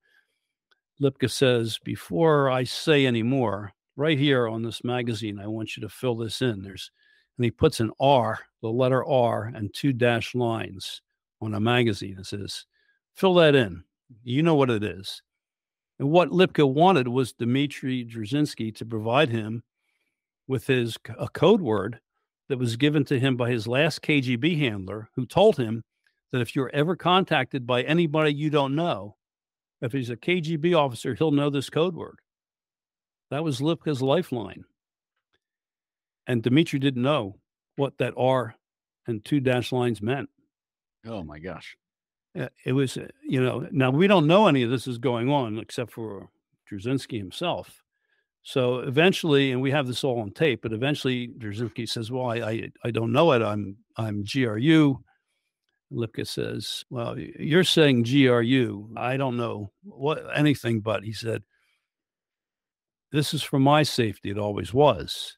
Lipka says, "Before I say any more, right here on this magazine, I want you to fill this in." There's, and he puts an R, the letter R, and two dashed lines on a magazine and says, "Fill that in. You know what it is." And what Lipka wanted was Dmitri Droujinsky to provide him with his a code word that was given to him by his last K G B handler, who told him that if you're ever contacted by anybody you don't know, if he's a K G B officer, he'll know this code word. That was Lipka's lifeline. And Dmitri didn't know what that R and two dash lines meant. Oh, my gosh. It was, you know, now we don't know any of this is going on except for Droujinsky himself. So eventually, and we have this all on tape, but eventually Droujinsky says, "Well, I, I, I don't know it. I'm, I'm G R U. Lipka says, "Well, you're saying G R U. I don't know what anything," but he said, "This is for my safety. It always was."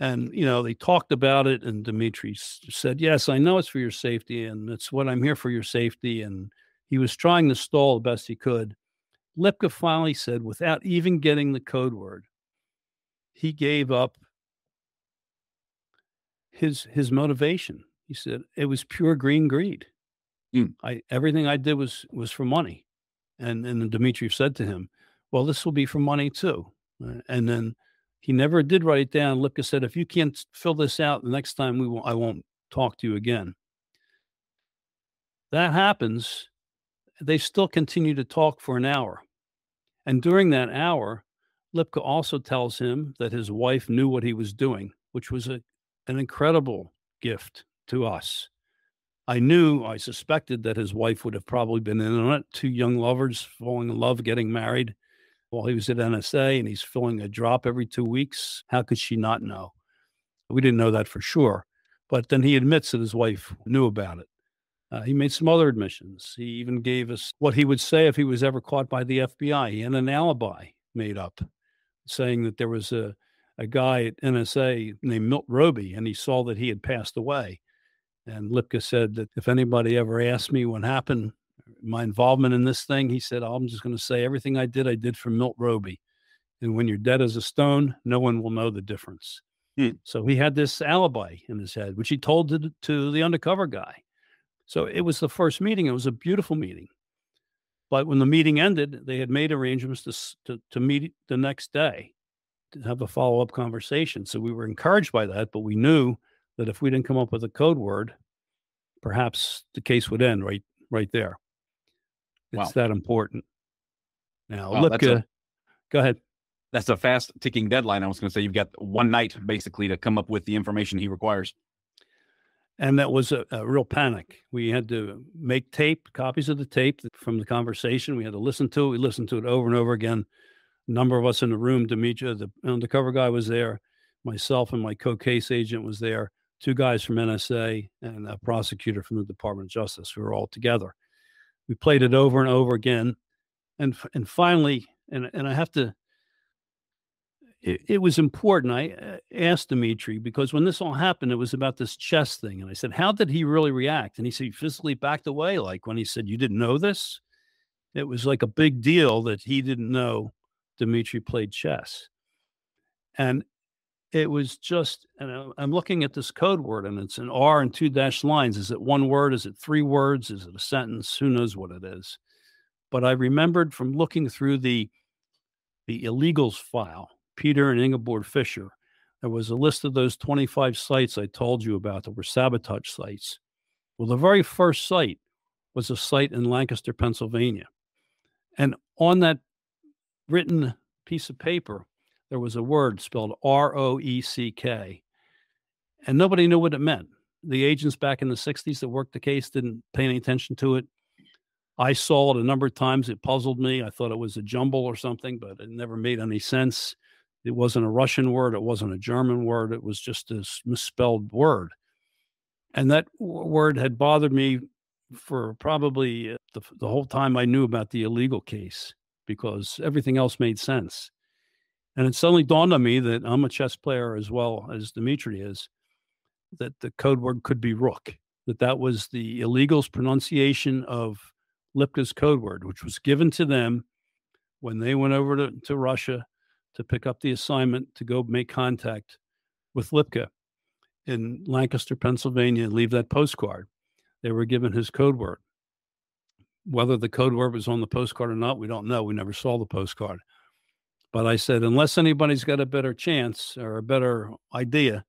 And, you know, they talked about it, and Dmitri said, "Yes, I know it's for your safety, and it's what I'm here for, your safety." And he was trying to stall the best he could. Lipka finally said, without even getting the code word, he gave up his his motivation. He said, "It was pure green greed. Mm. I everything I did was was for money." And and Dmitri said to him, "Well, this will be for money too." And then he never did write it down. Lipka said, "If you can't fill this out, the next time we won't, I won't talk to you again." That happens. They still continue to talk for an hour. And during that hour, Lipka also tells him that his wife knew what he was doing, which was a, an incredible gift to us. I knew, I suspected that his wife would have probably been in on it. Two young lovers falling in love, getting married. Well, he was at N S A and he's filling a drop every two weeks. How could she not know? We didn't know that for sure. But then he admits that his wife knew about it. Uh, he made some other admissions. He even gave us what he would say if he was ever caught by the F B I. He had an alibi made up saying that there was a, a guy at N S A named Milt Robey, and he saw that he had passed away. And Lipka said that if anybody ever asked me what happened, my involvement in this thing, he said, "I'm just going to say everything I did, I did for Milt Robey. And when you're dead as a stone, no one will know the difference." Mm. So he had this alibi in his head, which he told to, to the undercover guy. So it was the first meeting. It was a beautiful meeting. But when the meeting ended, they had made arrangements to, to, to meet the next day to have a follow-up conversation. So we were encouraged by that, but we knew that if we didn't come up with a code word, perhaps the case would end right right there. It's wow. that important. Now, wow, look, uh, a, go ahead. That's a fast ticking deadline. I was going to say you've got one night basically to come up with the information he requires. And that was a, a real panic. We had to make tape, copies of the tape from the conversation. We had to listen to it. We listened to it over and over again. A number of us in the room, Demetra, the undercover guy was there. Myself and my co-case agent was there. Two guys from N S A and a prosecutor from the Department of Justice. We were all together. We played it over and over again. And and finally, and, and I have to, it, it was important. I asked Dmitri, because when this all happened, it was about this chess thing. And I said, how did he really react? And he said, he physically backed away. Like when he said, you didn't know this? It was like a big deal that he didn't know Dmitri played chess. And it was just, and I'm looking at this code word, and it's an R and two dashed lines. Is it one word? Is it three words? Is it a sentence? Who knows what it is? But I remembered from looking through the, the illegals file, Peter and Ingeborg Fisher, there was a list of those twenty-five sites I told you about that were sabotage sites. Well, the very first site was a site in Lancaster, Pennsylvania. And on that written piece of paper, there was a word spelled R O E C K. And nobody knew what it meant. The agents back in the sixties that worked the case didn't pay any attention to it. I saw it a number of times. It puzzled me. I thought it was a jumble or something, but it never made any sense. It wasn't a Russian word. It wasn't a German word. It was just this misspelled word. And that w- word had bothered me for probably the, the whole time I knew about the illegal case, because everything else made sense. And it suddenly dawned on me that I'm a chess player as well as Dmitri is, that the code word could be rook, that that was the illegals' pronunciation of Lipka's code word, which was given to them when they went over to, to Russia to pick up the assignment to go make contact with Lipka in Lancaster, Pennsylvania, and leave that postcard. They were given his code word. Whether the code word was on the postcard or not, we don't know. We never saw the postcard. But I said, unless anybody's got a better chance or a better idea,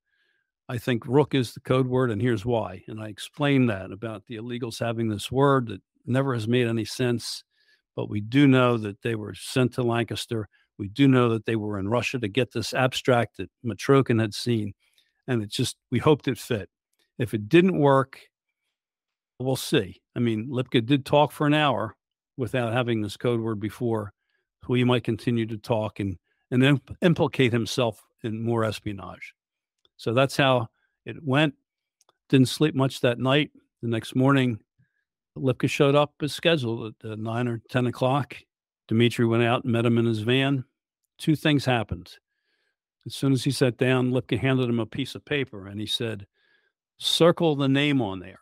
I think rook is the code word, and here's why. And I explained that about the illegals having this word that never has made any sense, but we do know that they were sent to Lancaster. We do know that they were in Russia to get this abstract that Mitrokhin had seen, and it just, we hoped it fit. If it didn't work, we'll see. I mean, Lipka did talk for an hour without having this code word before, who he might continue to talk and, and imp- implicate himself in more espionage. So that's how it went. Didn't sleep much that night. The next morning, Lipka showed up as scheduled at uh, nine or ten o'clock. Dmitri went out and met him in his van. Two things happened. As soon as he sat down, Lipka handed him a piece of paper, and he said, circle the name on there.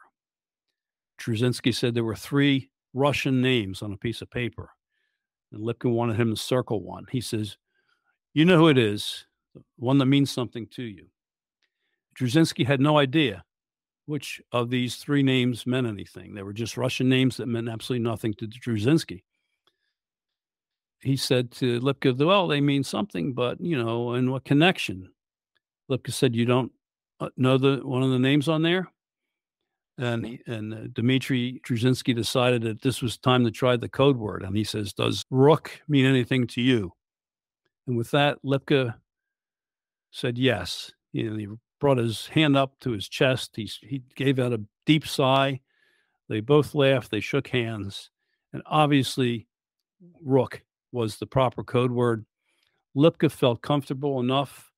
Droujinsky said there were three Russian names on a piece of paper. And Lipka wanted him to circle one. He says, you know who it is, one that means something to you. Droujinsky had no idea which of these three names meant anything. They were just Russian names that meant absolutely nothing to Droujinsky. He said to Lipka, well, they mean something, but, you know, in what connection? Lipka said, you don't know the one of the names on there? And, and uh, Dmitri Droujinsky decided that this was time to try the code word. And he says, does rook mean anything to you? And with that, Lipka said yes. You know, he brought his hand up to his chest. He, he gave out a deep sigh. They both laughed. They shook hands. And obviously, rook was the proper code word. Lipka felt comfortable enough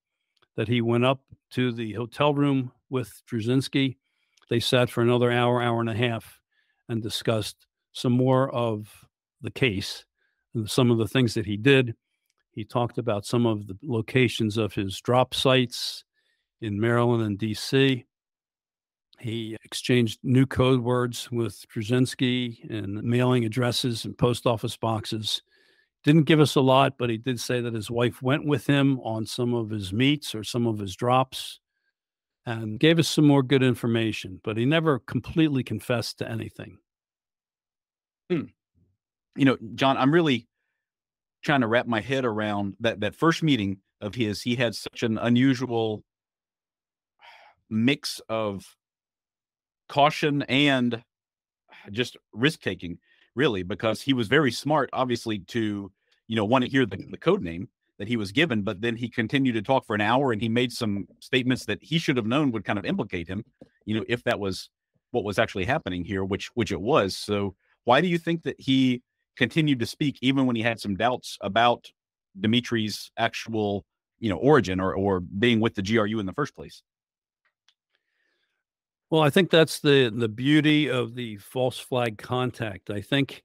that he went up to the hotel room with Droujinsky. They sat for another hour, hour and a half, and discussed some more of the case and some of the things that he did. He talked about some of the locations of his drop sites in Maryland and D C. He exchanged new code words with Droujinsky and mailing addresses and post office boxes. Didn't give us a lot, but he did say that his wife went with him on some of his meets or some of his drops and gave us some more good information, but he never completely confessed to anything. Hmm. You know, John, I'm really trying to wrap my head around that, that first meeting of his. He had such an unusual mix of caution and just risk-taking, really, because he was very smart, obviously, to, you know, want to hear the, the code name that he was given, but then he continued to talk for an hour and he made some statements that he should have known would kind of implicate him, you know, if that was what was actually happening here, which, which it was. So why do you think that he continued to speak even when he had some doubts about Dmitri's actual, you know, origin or, or being with the G R U in the first place? Well, I think that's the, the beauty of the false flag contact. I think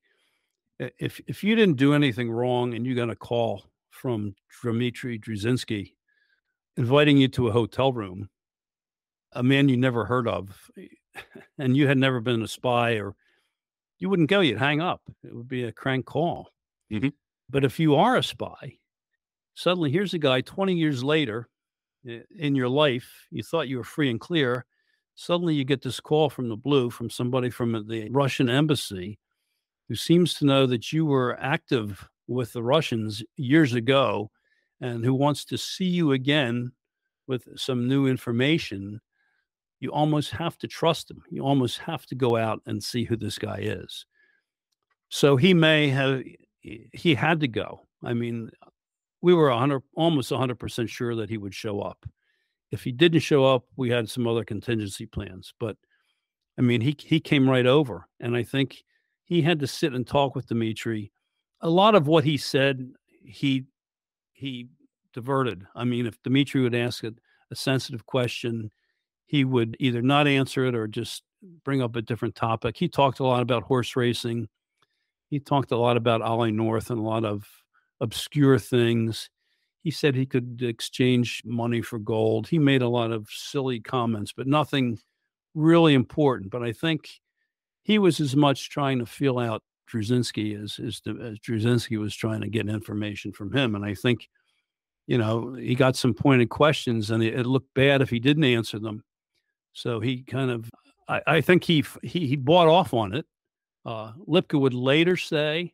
if, if you didn't do anything wrong and you got a call from Dmitri Droujinsky inviting you to a hotel room, a man you never heard of, and you had never been a spy, or you wouldn't go, you'd hang up. It would be a crank call. Mm-hmm. But if you are a spy, suddenly here's a guy twenty years later in your life, you thought you were free and clear. Suddenly you get this call from the blue from somebody from the Russian embassy who seems to know that you were active with the Russians years ago and who wants to see you again with some new information. You almost have to trust him. You almost have to go out and see who this guy is. So he may have, he had to go. I mean, we were one hundred, almost one hundred percent sure that he would show up. If he didn't show up, we had some other contingency plans. But, I mean, he he came right over. And I think he had to sit and talk with Dmitri. A lot of what he said, he he diverted. I mean, if Dmitri would ask a, a sensitive question, he would either not answer it or just bring up a different topic. He talked a lot about horse racing. He talked a lot about Ollie North and a lot of obscure things. He said he could exchange money for gold. He made a lot of silly comments, but nothing really important. But I think he was as much trying to feel out Droujinsky as, as, as Droujinsky was trying to get information from him. And I think, you know, he got some pointed questions and it, it looked bad if he didn't answer them. So he kind of, I, I think he, he, he bought off on it. Uh, Lipka would later say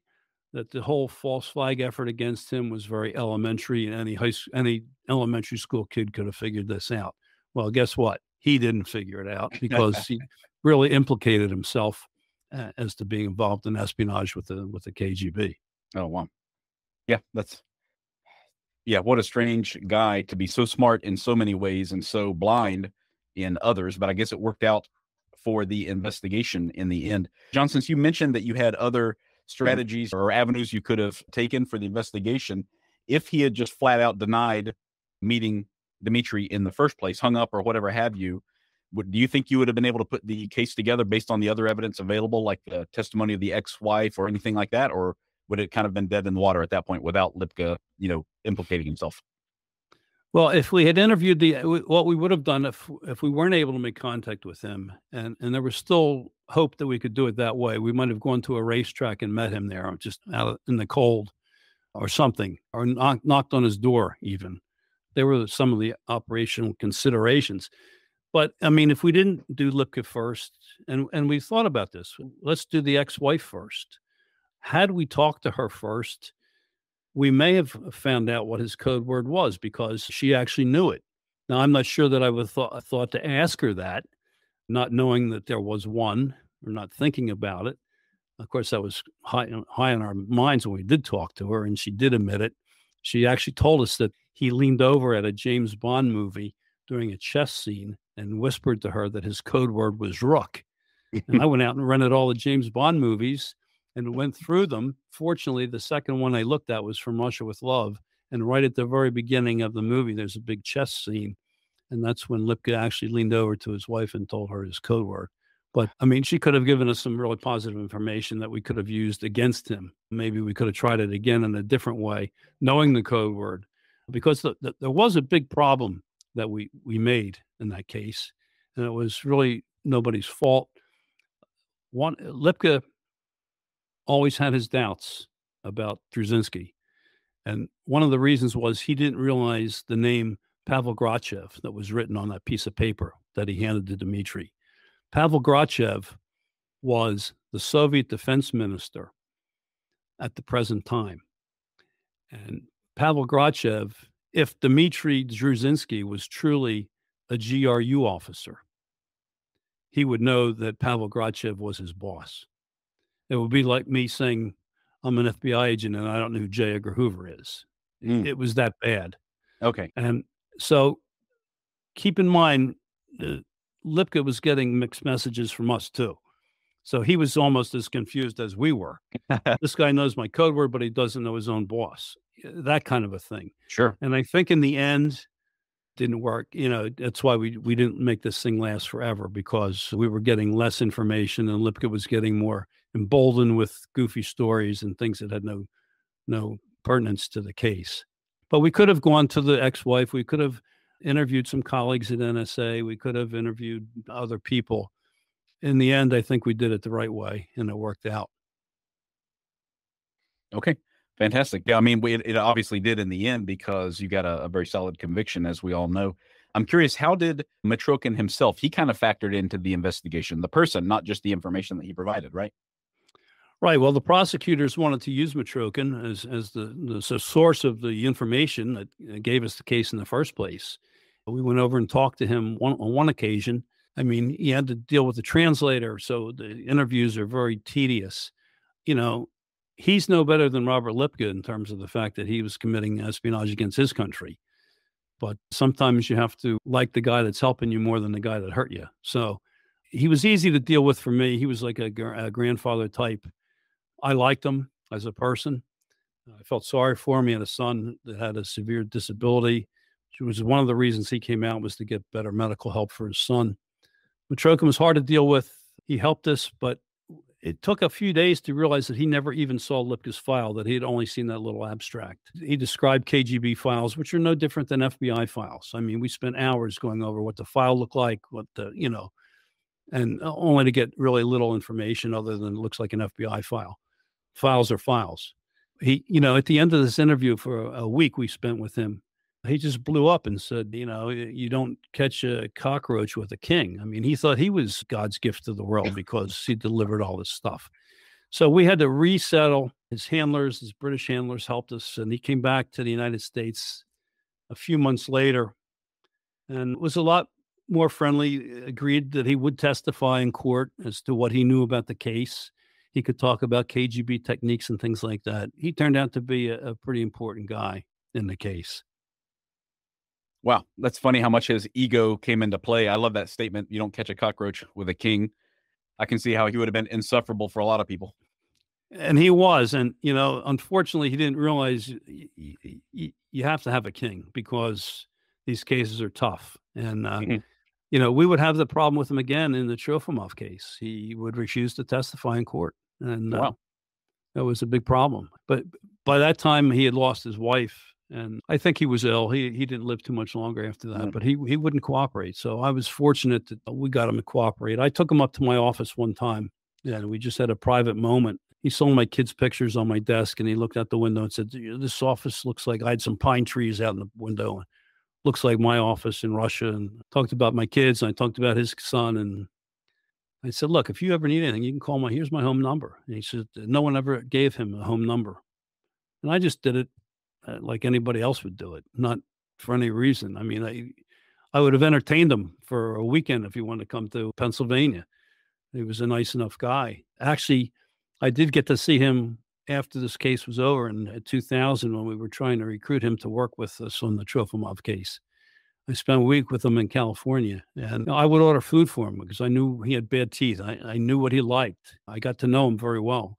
that the whole false flag effort against him was very elementary, and any high, any elementary school kid could have figured this out. Well, guess what? He didn't figure it out because he really implicated himself uh, as to being involved in espionage with the with the K G B. Oh wow, yeah, that's yeah. What a strange guy to be so smart in so many ways and so blind in others. But I guess it worked out for the investigation in the end. John, since you mentioned that you had other strategies or avenues you could have taken for the investigation, if he had just flat out denied meeting Dmitri in the first place, hung up or whatever have you, would, do you think you would have been able to put the case together based on the other evidence available, like the testimony of the ex-wife or anything like that? Or would it kind of been dead in the water at that point without Lipka, you know, implicating himself? Well, if we had interviewed the, what we would have done if, if we weren't able to make contact with him, and, and there was still hope that we could do it that way, we might have gone to a racetrack and met him there, just out in the cold or something, or knock, knocked on his door even. There were some of the operational considerations. But, I mean, if we didn't do Lipka first, and, and we thought about this, let's do the ex-wife first. Had we talked to her first, we may have found out what his code word was because she actually knew it. Now, I'm not sure that I would have th- thought to ask her that, not knowing that there was one or not thinking about it. Of course, that was high, high on our minds when we did talk to her, and she did admit it. She actually told us that he leaned over at a James Bond movie during a chess scene and whispered to her that his code word was Rook. And I went out and rented all the James Bond movies and went through them. Fortunately, the second one I looked at was From Russia with Love. And right at the very beginning of the movie, there's a big chess scene. And that's when Lipka actually leaned over to his wife and told her his code word. But, I mean, she could have given us some really positive information that we could have used against him. Maybe we could have tried it again in a different way, knowing the code word. Because the, the, there was a big problem that we, we made in that case. And it was really nobody's fault. One, Lipka always had his doubts about Droujinsky. And one of the reasons was he didn't realize the name Pavel Grachev that was written on that piece of paper that he handed to Dmitri. Pavel Grachev was the Soviet defense minister at the present time. And Pavel Grachev, if Dmitri Droujinsky was truly a G R U officer, he would know that Pavel Grachev was his boss. It would be like me saying, I'm an F B I agent and I don't know who J. Edgar Hoover is. Mm. It was that bad. Okay. And so keep in mind, uh, Lipka was getting mixed messages from us too. So he was almost as confused as we were. This guy knows my code word, but he doesn't know his own boss. That kind of a thing. Sure. And I think in the end, didn't work. You know, that's why we, we didn't make this thing last forever, because we were getting less information and Lipka was getting more emboldened with goofy stories and things that had no, no pertinence to the case. But we could have gone to the ex-wife. We could have interviewed some colleagues at N S A. We could have interviewed other people. In the end, I think we did it the right way and it worked out. Okay. Fantastic. Yeah, I mean, we, it obviously did in the end, because you got a, a very solid conviction, as we all know. I'm curious, how did Mitrokhin himself, he kind of factored into the investigation, the person, not just the information that he provided, right? Right. Well, the prosecutors wanted to use Mitrokhin as, as the, the source of the information that gave us the case in the first place. We went over and talked to him one, on one occasion. I mean, he had to deal with the translator, so the interviews are very tedious, you know. He's no better than Robert Lipka in terms of the fact that he was committing espionage against his country. But sometimes you have to like the guy that's helping you more than the guy that hurt you. So he was easy to deal with for me. He was like a, a grandfather type. I liked him as a person. I felt sorry for him. He had a son that had a severe disability, which was one of the reasons he came out, was to get better medical help for his son. Mitrokhin was hard to deal with. He helped us, but it took a few days to realize that he never even saw Lipka's file, that he had only seen that little abstract. He described K G B files, which are no different than F B I files. I mean, we spent hours going over what the file looked like, what the, you know, and only to get really little information other than it looks like an F B I file. Files are files. He, you know, at the end of this interview for a week we spent with him, he just blew up and said, you know, you don't catch a cockroach with a king. I mean, he thought he was God's gift to the world because he delivered all this stuff. So we had to resettle. His handlers, his British handlers helped us. And he came back to the United States a few months later and was a lot more friendly, agreed that he would testify in court as to what he knew about the case. He could talk about K G B techniques and things like that. He turned out to be a, a pretty important guy in the case. Wow. That's funny how much his ego came into play. I love that statement. You don't catch a cockroach with a king. I can see how he would have been insufferable for a lot of people. And he was. And, you know, unfortunately, he didn't realize you have to have a king because these cases are tough. And, uh, mm-hmm. you know, we would have the problem with him again in the Trofimov case. He would refuse to testify in court. And wow. uh, that was a big problem. But by that time, he had lost his wife. And I think he was ill. He he didn't live too much longer after that, but he, he wouldn't cooperate. So I was fortunate that we got him to cooperate. I took him up to my office one time and we just had a private moment. He saw my kids' pictures on my desk and he looked out the window and said, this office looks like, I had some pine trees out in the window. Looks like my office in Russia. And I talked about my kids and I talked about his son. And I said, look, if you ever need anything, you can call my, here's my home number. And he said, no one ever gave him a home number. And I just did it like anybody else would do it, not for any reason. I mean, I I would have entertained him for a weekend if he wanted to come to Pennsylvania. He was a nice enough guy. Actually, I did get to see him after this case was over in two thousand when we were trying to recruit him to work with us on the Trofimov case. I spent a week with him in California, and I would order food for him because I knew he had bad teeth. I, I knew what he liked. I got to know him very well.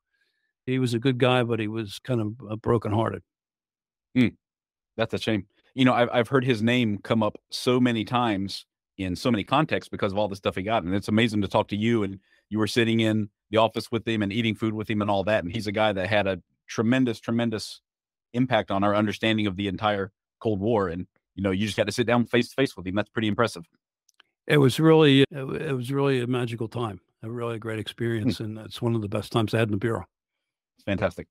He was a good guy, but he was kind of brokenhearted. Mm, that's a shame. You know, I've, I've heard his name come up so many times in so many contexts because of all the stuff he got. And it's amazing to talk to you. And you were sitting in the office with him and eating food with him and all that. And he's a guy that had a tremendous, tremendous impact on our understanding of the entire Cold War. And, you know, you just had to sit down face to face with him. That's pretty impressive. It was really, it was really a magical time, a really great experience. Mm. And it's one of the best times I had in the Bureau. Fantastic.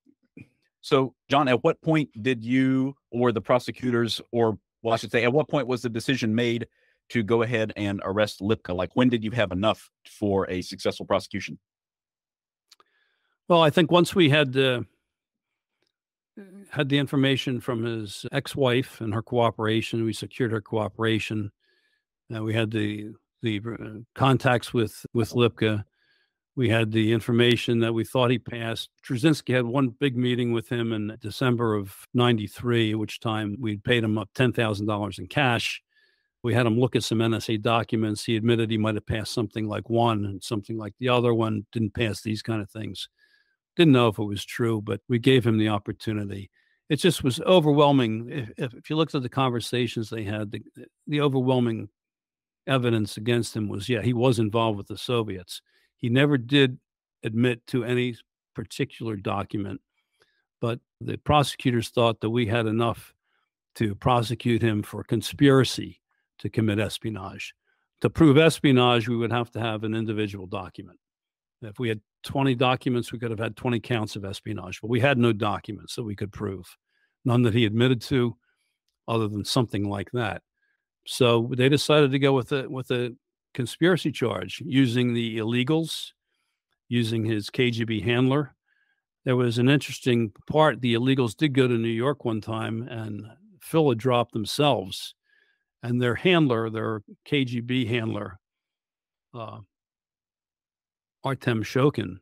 So, John, at what point did you or the prosecutors, or well, I should say, at what point was the decision made to go ahead and arrest Lipka? Like, when did you have enough for a successful prosecution? Well, I think once we had uh, had the information from his ex-wife and her cooperation, we secured her cooperation. Uh, we had the the uh, contacts with with Lipka. We had the information that we thought he passed. Droujinsky had one big meeting with him in December of ninety-three, at which time we'd paid him up ten thousand dollars in cash. We had him look at some N S A documents. He admitted he might have passed something like one and something like the other one, didn't pass these kind of things. Didn't know if it was true, but we gave him the opportunity. It just was overwhelming. If, if, if you looked at the conversations they had, the, the overwhelming evidence against him was, yeah, he was involved with the Soviets. He never did admit to any particular document, but the prosecutors thought that we had enough to prosecute him for conspiracy to commit espionage. To prove espionage, we would have to have an individual document. If we had twenty documents, we could have had twenty counts of espionage, but we had no documents that we could prove, none that he admitted to other than something like that. So they decided to go with a, with a conspiracy charge, using the illegals, using his K G B handler. There was an interesting part. The illegals did go to New York one time, and Phil had dropped themselves, and their handler, their K G B handler, uh, Artem Shokin,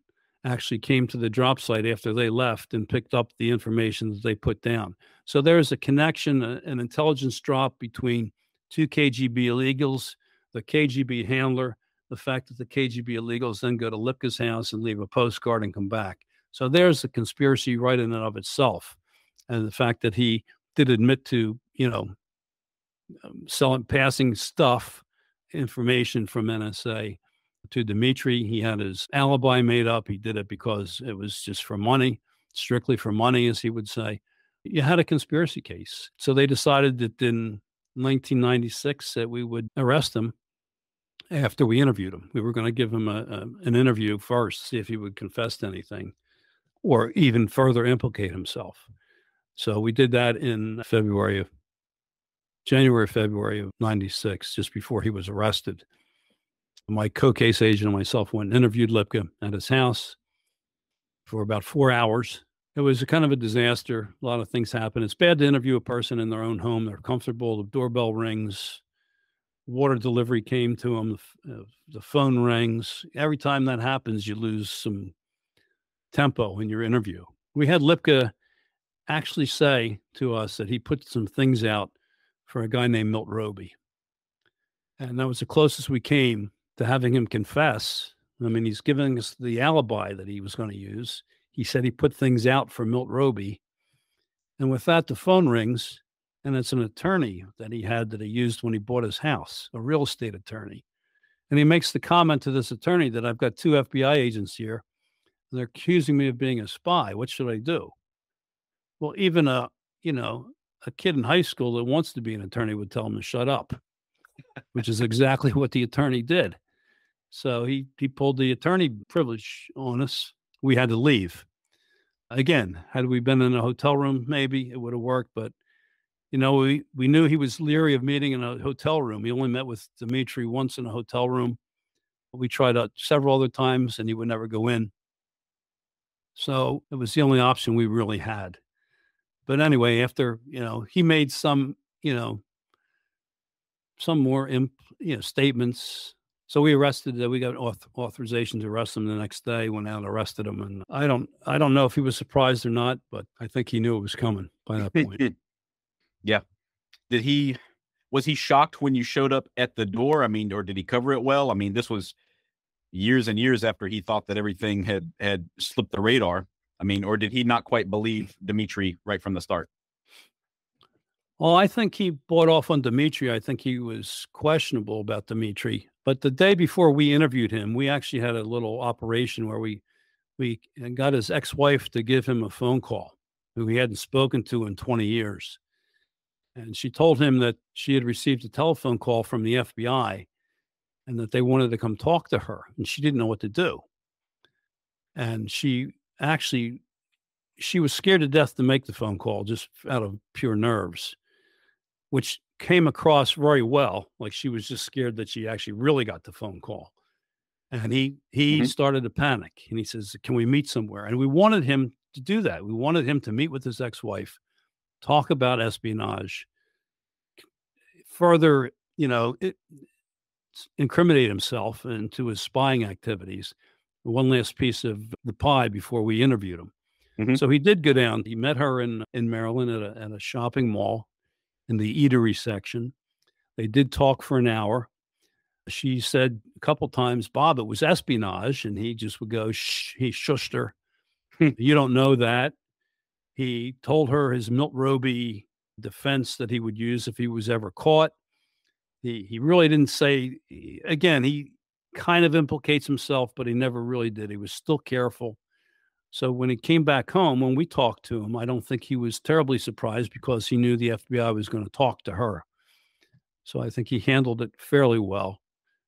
actually came to the drop site after they left and picked up the information that they put down. So there is a connection, an intelligence drop between two K G B illegals, the K G B handler, the fact that the K G B illegals then go to Lipka's house and leave a postcard and come back. So there's the conspiracy right in and of itself. And the fact that he did admit to, you know, selling, passing stuff, information from N S A to Dmitri. He had his alibi made up. He did it because it was just for money, strictly for money, as he would say. You had a conspiracy case. So they decided that in nineteen ninety-six that we would arrest him. After we interviewed him, we were going to give him a, a, an interview first, see if he would confess to anything or even further implicate himself. So we did that in February of January, February of ninety-six, just before he was arrested. My co-case agent and myself went and interviewed Lipka at his house for about four hours. It was a kind of a disaster. A lot of things happen. It's bad to interview a person in their own home. They're comfortable. The doorbell rings. Water delivery came to him. The phone rings. Every time that happens, you lose some tempo in your interview. We had Lipka actually say to us that he put some things out for a guy named Milt Robey. And that was the closest we came to having him confess. I mean, he's giving us the alibi that he was going to use. He said he put things out for Milt Robey. And with that, the phone rings. And it's an attorney that he had that he used when he bought his house, a real estate attorney. And he makes the comment to this attorney that I've got two F B I agents here, and they're accusing me of being a spy. What should I do? Well, even a, you know, a kid in high school that wants to be an attorney would tell him to shut up, which is exactly what the attorney did. So he, he pulled the attorney privilege on us. We had to leave. Again, had we been in a hotel room, maybe it would have worked, but you know, we, we knew he was leery of meeting in a hotel room. He only met with Dmitri once in a hotel room. We tried out several other times, and he would never go in. So it was the only option we really had. But anyway, after, you know, he made some, you know, some more, imp, you know, statements. So we arrested, we got auth- authorization to arrest him the next day, went out and arrested him. And I don't, I don't know if he was surprised or not, but I think he knew it was coming by that point. Yeah. Did he, was he shocked when you showed up at the door? I mean, or did he cover it well? I mean, this was years and years after he thought that everything had, had slipped the radar. I mean, or did he not quite believe Dmitri right from the start? Well, I think he bought off on Dmitri. I think he was questionable about Dmitri, but the day before we interviewed him, we actually had a little operation where we, we got his ex-wife to give him a phone call who he hadn't spoken to in twenty years. And she told him that she had received a telephone call from the F B I and that they wanted to come talk to her. And she didn't know what to do. And she actually she was scared to death to make the phone call just out of pure nerves, which came across very well. Like she was just scared that she actually really got the phone call. And he, he mm-hmm. started to panic and he says, can we meet somewhere? And we wanted him to do that. We wanted him to meet with his ex-wife, talk about espionage, further, you know, it, incriminate himself into his spying activities. One last piece of the pie before we interviewed him. Mm-hmm. So he did go down. He met her in, in Maryland at a, at a shopping mall in the eatery section. They did talk for an hour. She said a couple times, Bob, it was espionage. And he just would go, shh, he shushed her. You don't know that. He told her his Milt Robey defense that he would use if he was ever caught. He, he really didn't say, again, he kind of implicates himself, but he never really did. He was still careful. So when he came back home, when we talked to him, I don't think he was terribly surprised because he knew the F B I was going to talk to her. So I think he handled it fairly well.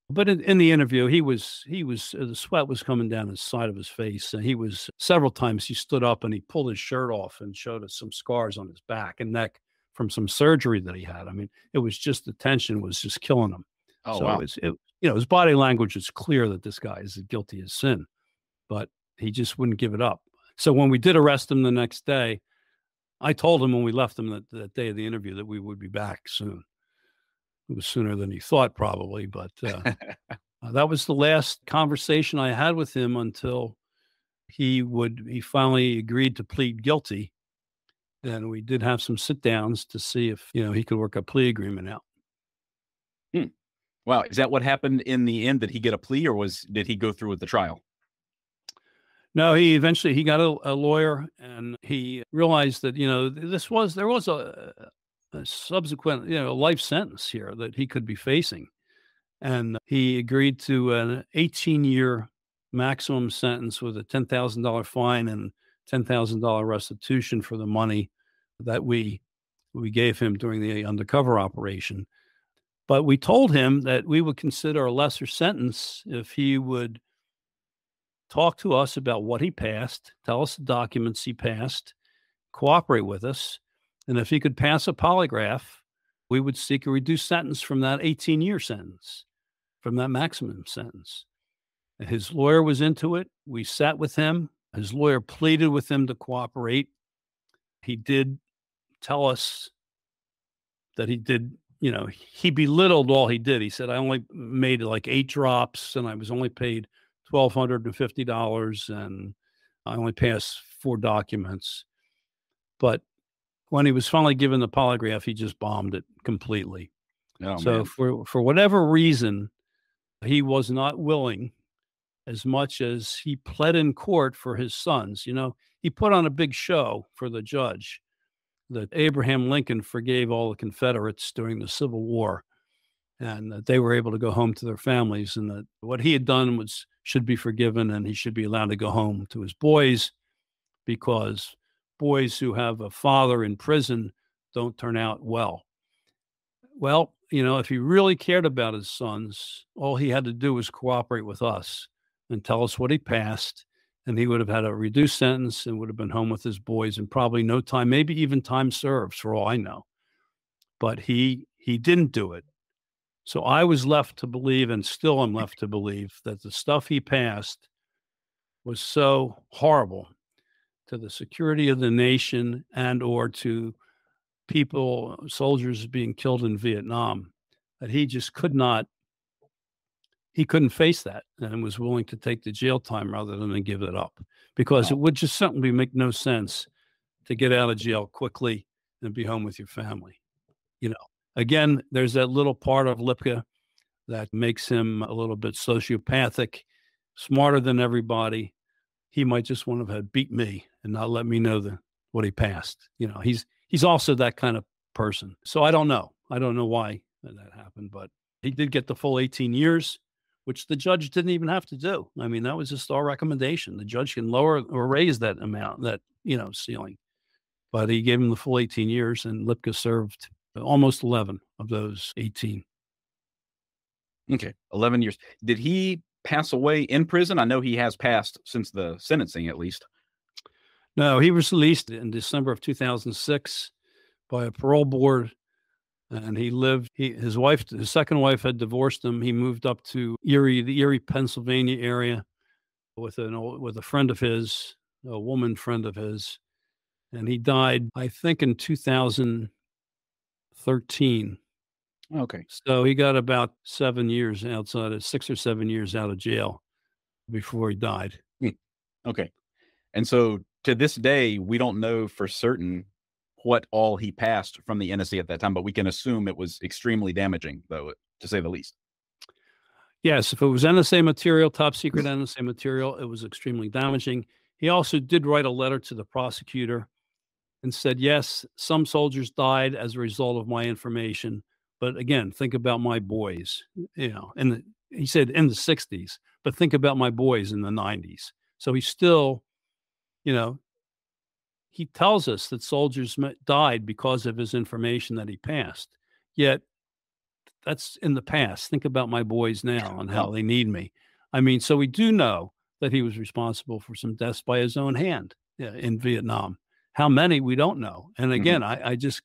But in, in the interview, he was, he was, the sweat was coming down the side of his face. And he was, several times he stood up and he pulled his shirt off and showed us some scars on his back and neck from some surgery that he had. I mean, it was just, the tension was just killing him. Oh, so wow. it was, it, you know, his body language is clear that this guy is guilty as sin, but he just wouldn't give it up. So when we did arrest him the next day, I told him when we left him that, that day of the interview that we would be back soon. It was sooner than he thought, probably, but uh, uh, that was the last conversation I had with him until he would, he finally agreed to plead guilty. And we did have some sit downs to see if, you know, he could work a plea agreement out. Hmm. Wow. Is that what happened in the end? Did he get a plea or was, did he go through with the trial? No, he eventually, he got a, a lawyer and he realized that, you know, this was, there was a, a subsequent, you know, life sentence here that he could be facing. And he agreed to an eighteen year maximum sentence with a ten thousand dollar fine and ten thousand dollar restitution for the money that we, we gave him during the undercover operation. But we told him that we would consider a lesser sentence if he would talk to us about what he passed, tell us the documents he passed, cooperate with us. And if he could pass a polygraph, we would seek a reduced sentence from that eighteen year sentence, from that maximum sentence. His lawyer was into it. We sat with him. His lawyer pleaded with him to cooperate. He did tell us that he did, you know, he belittled all he did. He said, I only made like eight drops and I was only paid one thousand two hundred fifty dollars and I only passed four documents. But when he was finally given the polygraph, he just bombed it completely. Oh, so man. for for whatever reason, he was not willing, as much as he pled in court for his sons. You know, he put on a big show for the judge that Abraham Lincoln forgave all the Confederates during the Civil War and that they were able to go home to their families and that what he had done was should be forgiven and he should be allowed to go home to his boys because boys who have a father in prison don't turn out well. Well, you know, if he really cared about his sons, all he had to do was cooperate with us and tell us what he passed, and he would have had a reduced sentence and would have been home with his boys and probably no time, maybe even time serves for all I know. But he he didn't do it. So I was left to believe, and still I'm left to believe, that the stuff he passed was so horrible to the security of the nation and or to people, soldiers being killed in Vietnam, that he just could not He couldn't face that and was willing to take the jail time rather than give it up because it would just simply make no sense to get out of jail quickly and be home with your family. You know, again, there's that little part of Lipka that makes him a little bit sociopathic, smarter than everybody. He might just want to have beat me and not let me know the, what he passed. You know, he's, he's also that kind of person. So I don't know. I don't know why that happened, but he did get the full eighteen years. Which the judge didn't even have to do. I mean, that was just our recommendation. The judge can lower or raise that amount, that, you know, ceiling. But he gave him the full eighteen years, and Lipka served almost eleven of those eighteen. Okay, eleven years. Did he pass away in prison? I know he has passed since the sentencing, at least. No, he was released in December of two thousand six by a parole board, and he lived, he, his wife, his second wife had divorced him. He moved up to Erie, the Erie, Pennsylvania area with an old, with a friend of his, a woman friend of his, and he died, I think, in two thousand thirteen. Okay. So he got about seven years outside of, six or seven years out of jail before he died. Hmm. Okay. And so to this day, we don't know for certain what all he passed from the N S A at that time, but we can assume it was extremely damaging, though, to say the least. Yes. If it was N S A material, top secret N S A material, it was extremely damaging. He also did write a letter to the prosecutor and said, yes, some soldiers died as a result of my information. But again, think about my boys, you know, and he said in the sixties, but think about my boys in the nineties. So he still, you know, he tells us that soldiers died because of his information that he passed. Yet that's in the past. Think about my boys now and how they need me. I mean, so we do know that he was responsible for some deaths by his own hand in Vietnam. How many, we don't know. And again, mm-hmm. I, I just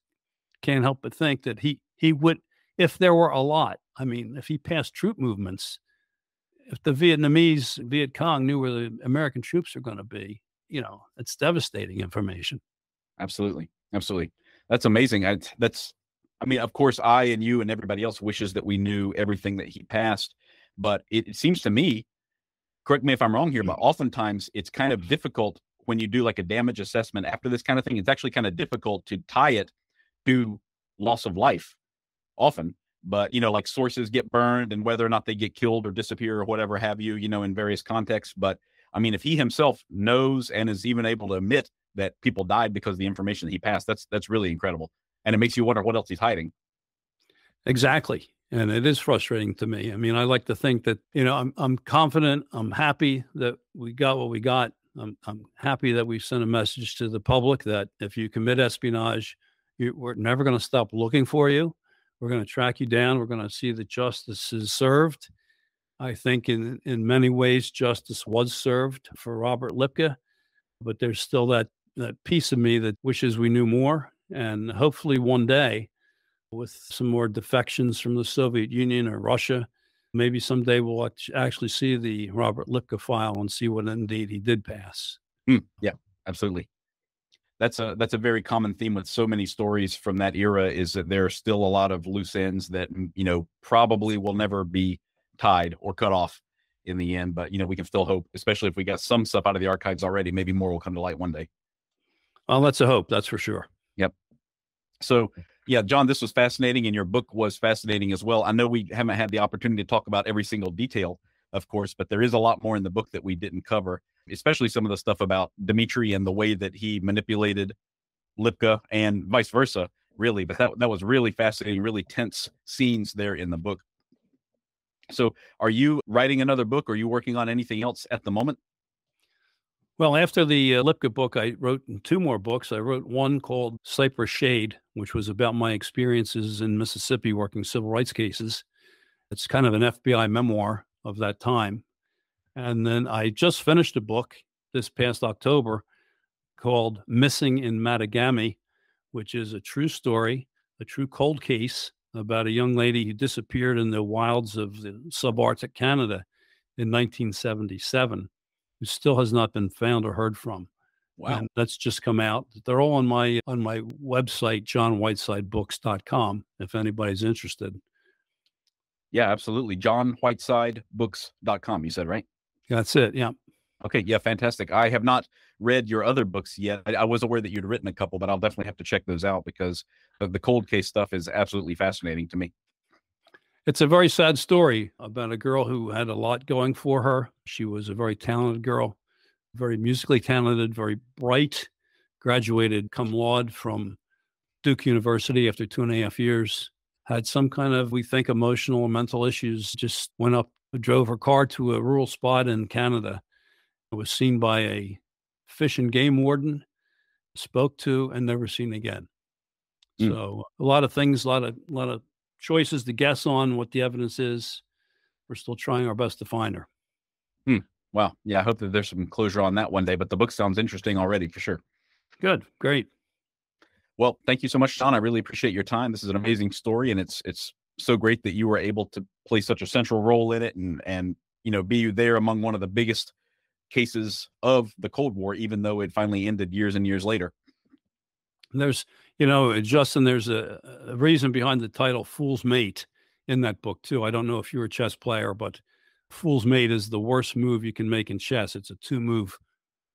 can't help but think that he, He would, if there were a lot, I mean, if he passed troop movements, if the Vietnamese, Viet Cong knew where the American troops are going to be, you know, it's devastating information. Absolutely. Absolutely. That's amazing. I, that's, I mean, of course, I and you and everybody else wishes that we knew everything that he passed, but it, it seems to me, correct me if I'm wrong here, but oftentimes it's kind of difficult when you do like a damage assessment after this kind of thing. It's actually kind of difficult to tie it to loss of life. Often, but, you know, like sources get burned and whether or not they get killed or disappear or whatever have you, you know, in various contexts. But I mean, if he himself knows and is even able to admit that people died because of the information that he passed, that's, that's really incredible. And it makes you wonder what else he's hiding. Exactly. And it is frustrating to me. I mean, I like to think that, you know, I'm, I'm confident, I'm happy that we got what we got. I'm, I'm happy that we sent a message to the public that if you commit espionage, you, we're never going to stop looking for you. We're going to track you down. We're going to see that justice is served. I think in, in many ways, justice was served for Robert Lipka, but there's still that, that piece of me that wishes we knew more. And hopefully one day with some more defections from the Soviet Union or Russia, maybe someday we'll actually see the Robert Lipka file and see what indeed he did pass. Mm, yeah, absolutely. That's a, that's a very common theme with so many stories from that era, is that there are still a lot of loose ends that, you know, probably will never be tied or cut off in the end. But, you know, we can still hope, especially if we got some stuff out of the archives already, maybe more will come to light one day. Well, that's a hope. That's for sure. Yep. So yeah, John, this was fascinating and your book was fascinating as well. I know we haven't had the opportunity to talk about every single detail, of course, but there is a lot more in the book that we didn't cover, especially some of the stuff about Dmitri and the way that he manipulated Lipka and vice versa, really. But that, that was really fascinating, really tense scenes there in the book. So are you writing another book? Or are you working on anything else at the moment? Well, after the uh, Lipka book, I wrote two more books. I wrote one called Cypress Shade, which was about my experiences in Mississippi working civil rights cases. It's kind of an F B I memoir of that time. And then I just finished a book this past October called Missing in Matagami, which is a true story, a true cold case about a young lady who disappeared in the wilds of the subarctic Canada in nineteen seventy-seven, who still has not been found or heard from. Wow. And that's just come out. They're all on my, on my website, John Whiteside Books dot com, if anybody's interested. Yeah, absolutely. John Whiteside Books dot com, you said, right? That's it. Yeah. Okay. Yeah. Fantastic. I have not read your other books yet. I, I was aware that you'd written a couple, but I'll definitely have to check those out because the, the cold case stuff is absolutely fascinating to me. It's a very sad story about a girl who had a lot going for her. She was a very talented girl, very musically talented, very bright, graduated cum laude from Duke University after two and a half years, had some kind of, we think, emotional or mental issues, just went up, drove her car to a rural spot in Canada. It was seen by a fish and game warden, spoke to, and never seen again. Mm. So a lot of things, a lot of, a lot of choices to guess on what the evidence is. We're still trying our best to find her. Mm. Wow. Yeah. I hope that there's some closure on that one day, but the book sounds interesting already for sure. Good. Great. Well, thank you so much, John. I really appreciate your time. This is an amazing story, and it's, it's so great that you were able to play such a central role in it and, and, you know, be there among one of the biggest cases of the Cold War, even though it finally ended years and years later. There's, you know, Justin, there's a, a reason behind the title Fool's Mate in that book too. I don't know if you're a chess player, but Fool's Mate is the worst move you can make in chess. It's a two move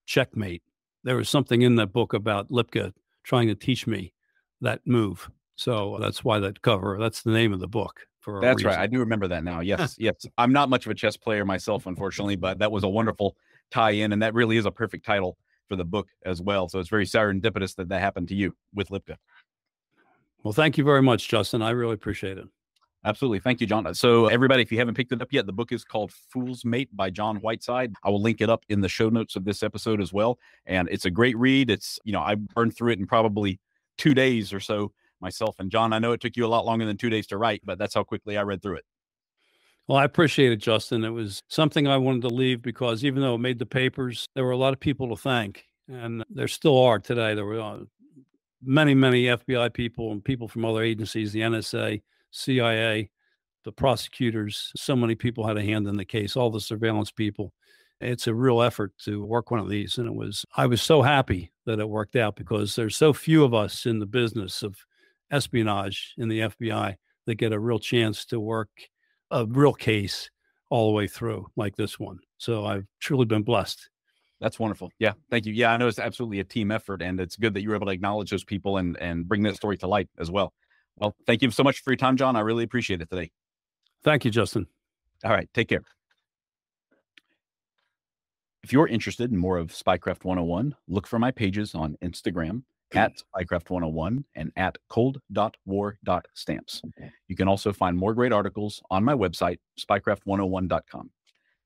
checkmate. There was something in that book about Lipka trying to teach me that move. So that's why that cover, that's the name of the book. For that's right. I do remember that now. Yes. Yes. I'm not much of a chess player myself, unfortunately, but that was a wonderful tie in. And that really is a perfect title for the book as well. So it's very serendipitous that that happened to you with Lipka. Well, thank you very much, Justin. I really appreciate it. Absolutely. Thank you, John. So everybody, if you haven't picked it up yet, the book is called Fool's Mate by John Whiteside. I will link it up in the show notes of this episode as well. And it's a great read. It's, you know, I burned through it in probably two days or so myself. And John, I know it took you a lot longer than two days to write, but that's how quickly I read through it. Well, I appreciate it, Justin. It was something I wanted to leave because even though it made the papers, there were a lot of people to thank. And there still are today. There were many, many F B I people and people from other agencies, the N S A, C I A, the prosecutors, so many people had a hand in the case, all the surveillance people. It's a real effort to work one of these. And it was, I was so happy that it worked out because there's so few of us in the business of espionage in the F B I that get a real chance to work a real case all the way through like this one. So I've truly been blessed. That's wonderful. Yeah. Thank you. Yeah. I know it's absolutely a team effort, and it's good that you were able to acknowledge those people and, and bring that story to light as well. Well, thank you so much for your time, John. I really appreciate it today. Thank you, Justin. All right. Take care. If you're interested in more of Spycraft one oh one, look for my pages on Instagram at Spycraft one oh one and at cold dot war dot stamps. You can also find more great articles on my website, spycraft one oh one dot com.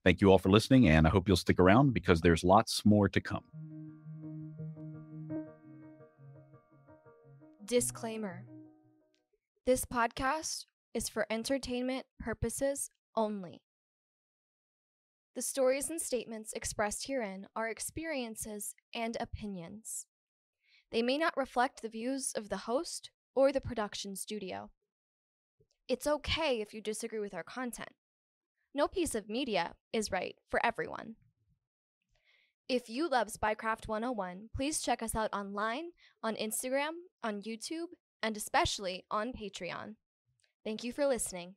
Thank you all for listening, and I hope you'll stick around because there's lots more to come. Disclaimer. This podcast is for entertainment purposes only. The stories and statements expressed herein are experiences and opinions. They may not reflect the views of the host or the production studio. It's okay if you disagree with our content. No piece of media is right for everyone. If you love Spycraft one oh one, please check us out online, on Instagram, on YouTube, and especially on Patreon. Thank you for listening.